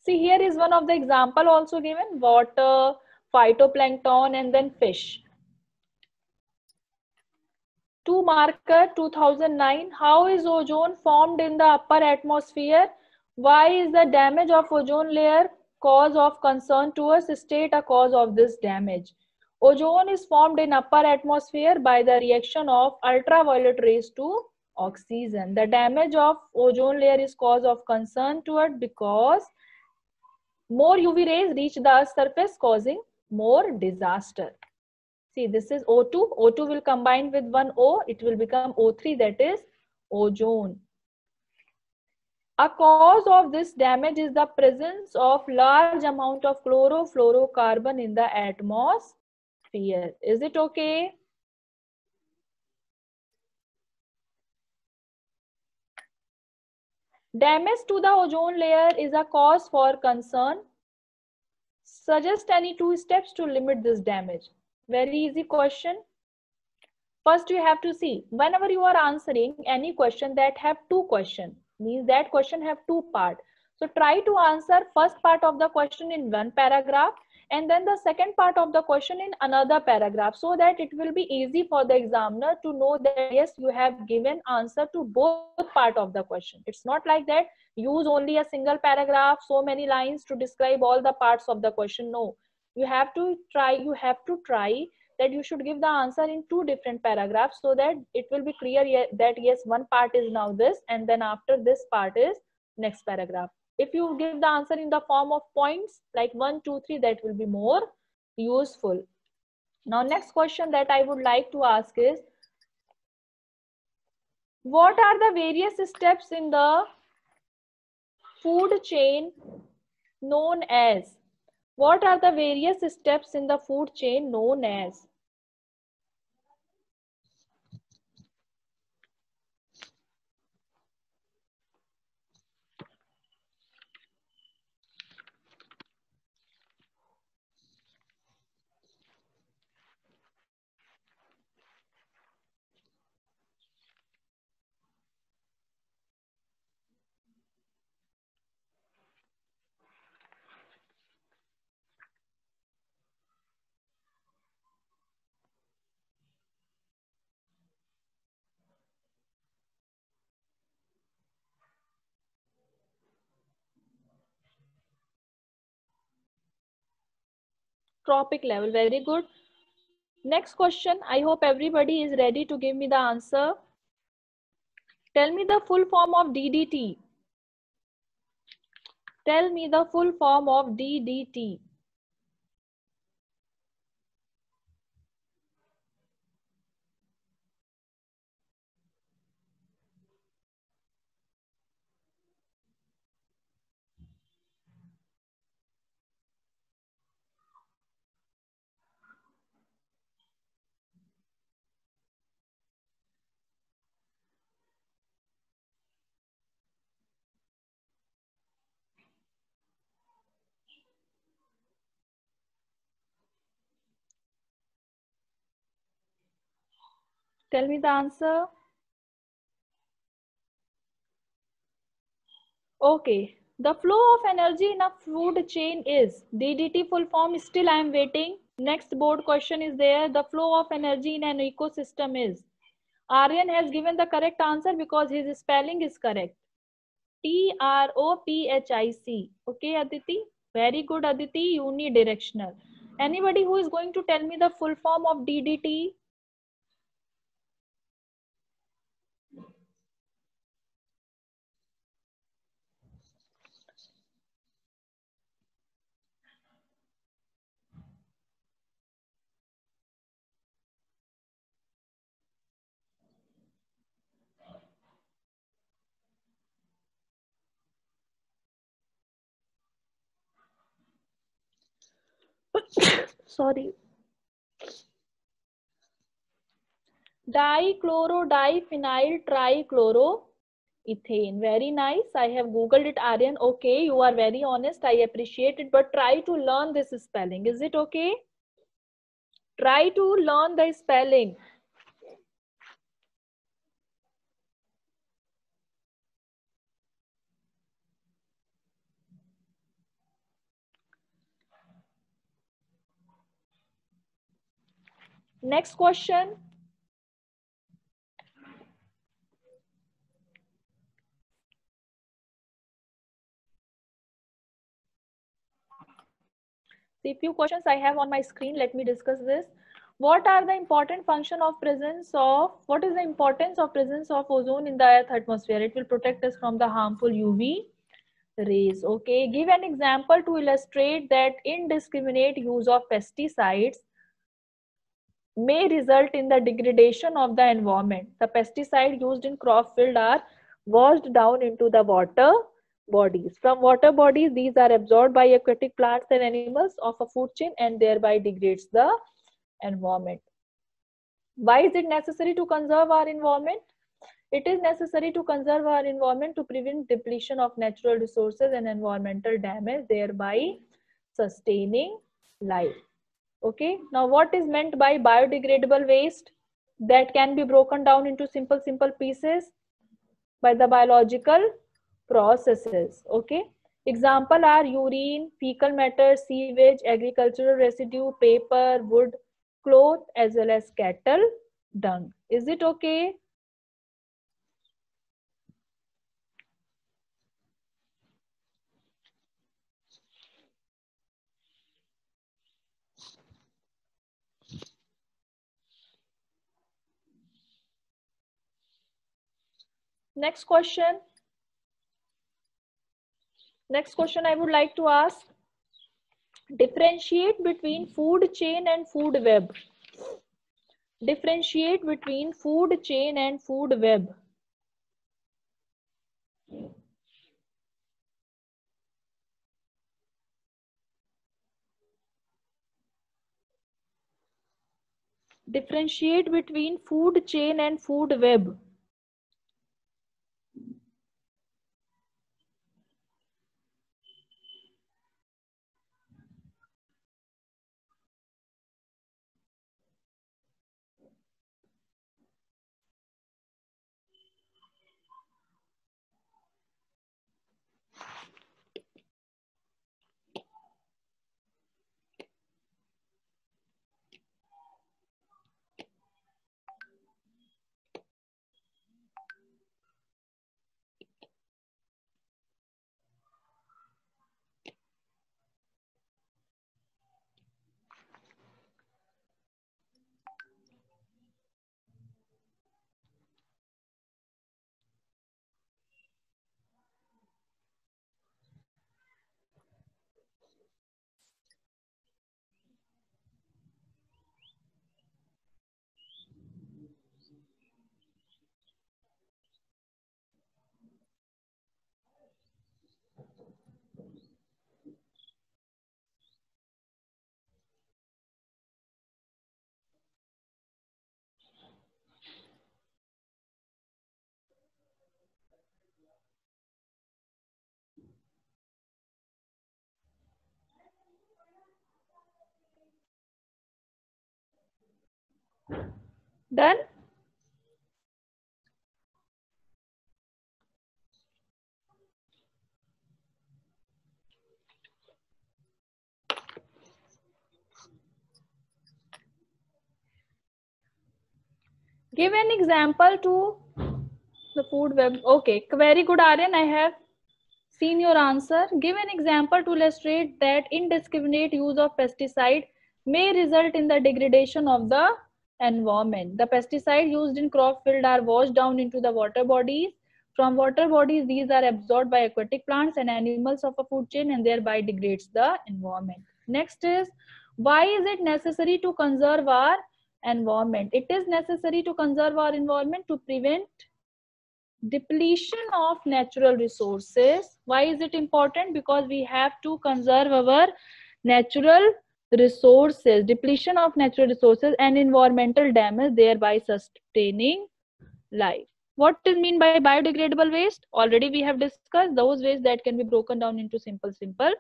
See, here is one of the example also given, water, phytoplankton, and then fish. Two marker two thousand nine, how is ozone formed in the upper atmosphere? Why is the damage of ozone layer cause of concern to us? State a cause of this damage. Ozone is formed in upper atmosphere by the reaction of ultraviolet rays to oxygen. The damage of ozone layer is cause of concern to it because more U V rays reach the Earth's surface causing more disaster. See, this is O two. O two will combine with one O. It will become O three, that is ozone. A cause of this damage is the presence of large amount of chlorofluorocarbon in the atmosphere. Is it okay? Damage to the ozone layer is a cause for concern. Suggest any two steps to limit this damage. Very easy question. First, you have to see, whenever you are answering any question that have two questions, means that question have two parts. So try to answer first part of the question in one paragraph and then the second part of the question in another paragraph, so that it will be easy for the examiner to know that yes, you have given answer to both part of the question. It's not like that use only a single paragraph, so many lines to describe all the parts of the question. No, you have to try you have to try that you should give the answer in two different paragraphs, so that it will be clear that yes, one part is now this, and then after this part is next paragraph. If you give the answer in the form of points like one, two, three, that will be more useful. Now next question that I would like to ask is, what are the various steps in the food chain known as what are the various steps in the food chain known as Tropic level. Very good. Next question. I hope everybody is ready to give me the answer. Tell me the full form of D D T. Tell me the full form of D D T. Tell me the answer. Okay. The flow of energy in a food chain is D D T full form. Still I am waiting. Next board question is there. The flow of energy in an ecosystem is. Aryan has given the correct answer because his spelling is correct. T R O P H I C. Okay, Aditi. Very good, Aditi. Unidirectional. Anybody who is going to tell me the full form of D D T? Sorry. Dichlorodiphenyl trichloroethane. Very nice. I have Googled it, Aryan. Okay, you are very honest. I appreciate it. But try to learn this spelling. Is it okay? Try to learn the spelling. Next question. The few questions I have on my screen, let me discuss this. What are the important function of presence of, what is the importance of presence of ozone in the Earth atmosphere? It will protect us from the harmful U V rays. Okay, give an example to illustrate that indiscriminate use of pesticides may result in the degradation of the environment. The pesticide used in crop field are washed down into the water bodies. From water bodies, these are absorbed by aquatic plants and animals of a food chain and thereby degrades the environment. Why is it necessary to conserve our environment? It is necessary to conserve our environment to prevent depletion of natural resources and environmental damage, thereby sustaining life. Okay, now what is meant by biodegradable waste? That can be broken down into simple simple pieces by the biological processes. Okay, Example are urine, fecal matter, sewage, agricultural residue, paper, wood, cloth, as well as cattle dung. Is it okay? Next question. Next question I would like to ask. Differentiate between food chain and food web. Differentiate between food chain and food web. Differentiate between food chain and food web. Done. Give an example to the food web. Okay, very good, Aryan. I have seen your answer. Give an example to illustrate that indiscriminate use of pesticide may result in the degradation of the environment. The pesticide used in crop field are washed down into the water bodies. From water bodies, these are absorbed by aquatic plants and animals of a food chain and thereby degrades the environment. Next is, why is it necessary to conserve our environment? It is necessary to conserve our environment to prevent depletion of natural resources. Why is it important? Because we have to conserve our natural resources, depletion of natural resources and environmental damage, thereby sustaining life. What is mean by biodegradable waste? Already we have discussed those waste that can be broken down into simple, simple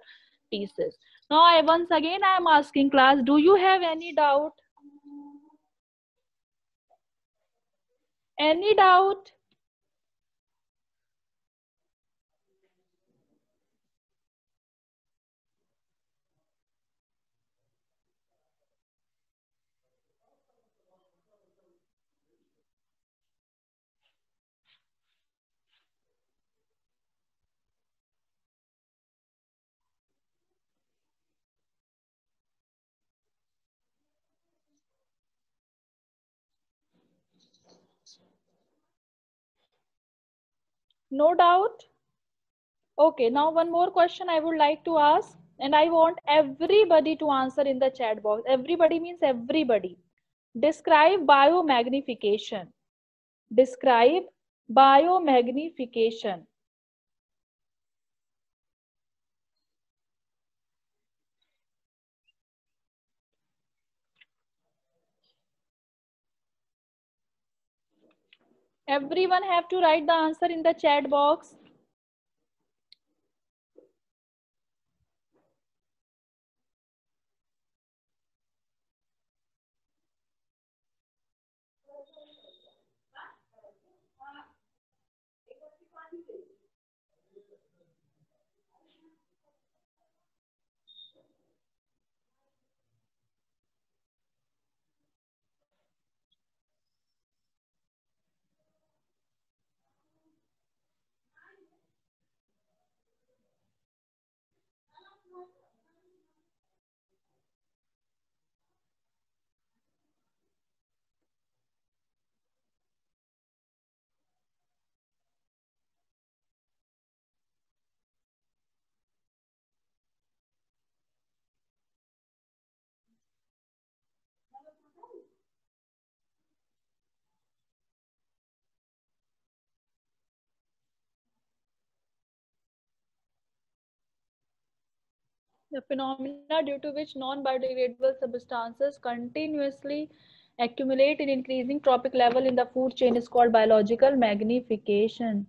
pieces. Now, I once again I am asking class, do you have any doubt? Any doubt? No doubt. Okay, now one more question I would like to ask, and I want everybody to answer in the chat box. Everybody means everybody. Describe biomagnification. Describe biomagnification. Everyone have to write the answer in the chat box. the phenomena due to which non-biodegradable substances continuously accumulate in increasing tropic level in the food chain is called biological magnification.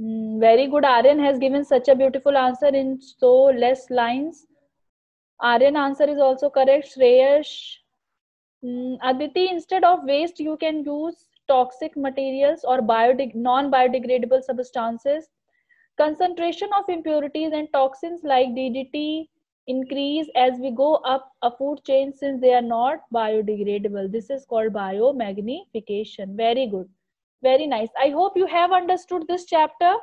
Mm, very good. Aryan has given such a beautiful answer in so less lines. Aryan answer is also correct. Shreyash, mm, Aditi, instead of waste, you can use toxic materials or biodeg- non-biodegradable substances. Concentration of impurities and toxins like D D T increase as we go up a food chain since they are not biodegradable. This is called biomagnification. Very good. Very nice. I hope you have understood this chapter.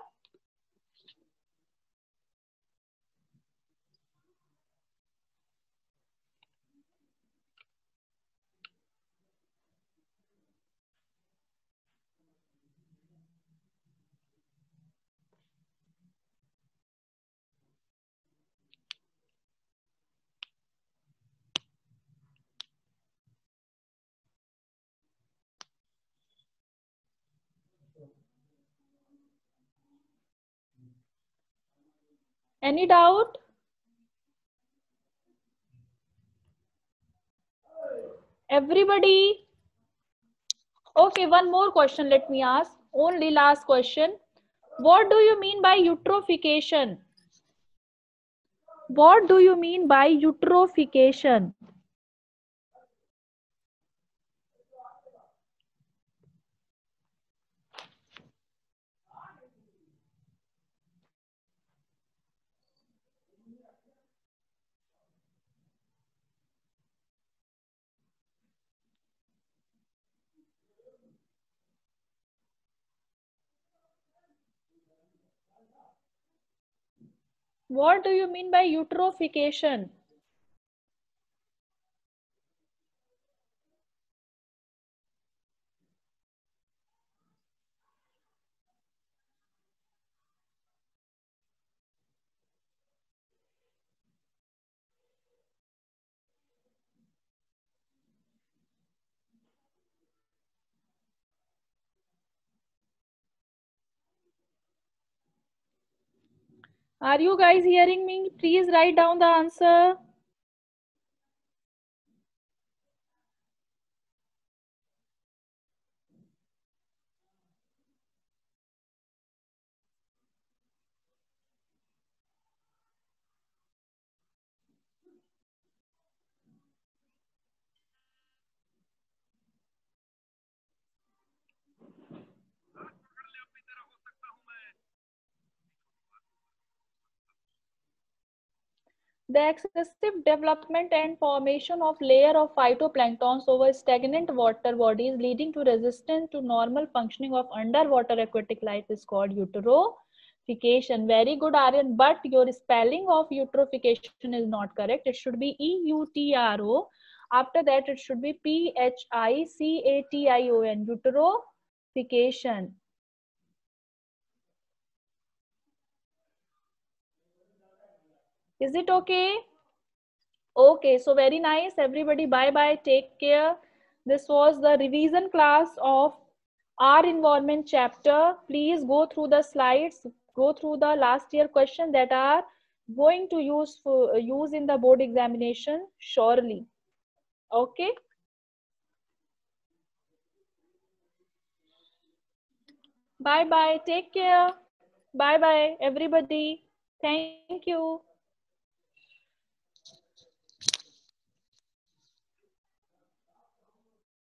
Any doubt? Everybody? Okay, one more question let me ask. Only last question. What do you mean by eutrophication? What do you mean by eutrophication? What do you mean by eutrophication? Are you guys hearing me? Please write down the answer. The excessive development and formation of layer of phytoplanktons over stagnant water bodies leading to resistance to normal functioning of underwater aquatic life is called eutrophication. Very good, Aryan, but your spelling of eutrophication is not correct. It should be E U T R O. After that, it should be P H I C A T I O N, eutrophication. Is it okay? Okay, so very nice. Everybody, bye-bye. Take care. This was the revision class of our environment chapter. Please go through the slides. Go through the last year questions that are going to use, for, use in the board examination surely. Okay. Bye-bye. Take care. Bye-bye, everybody. Thank you.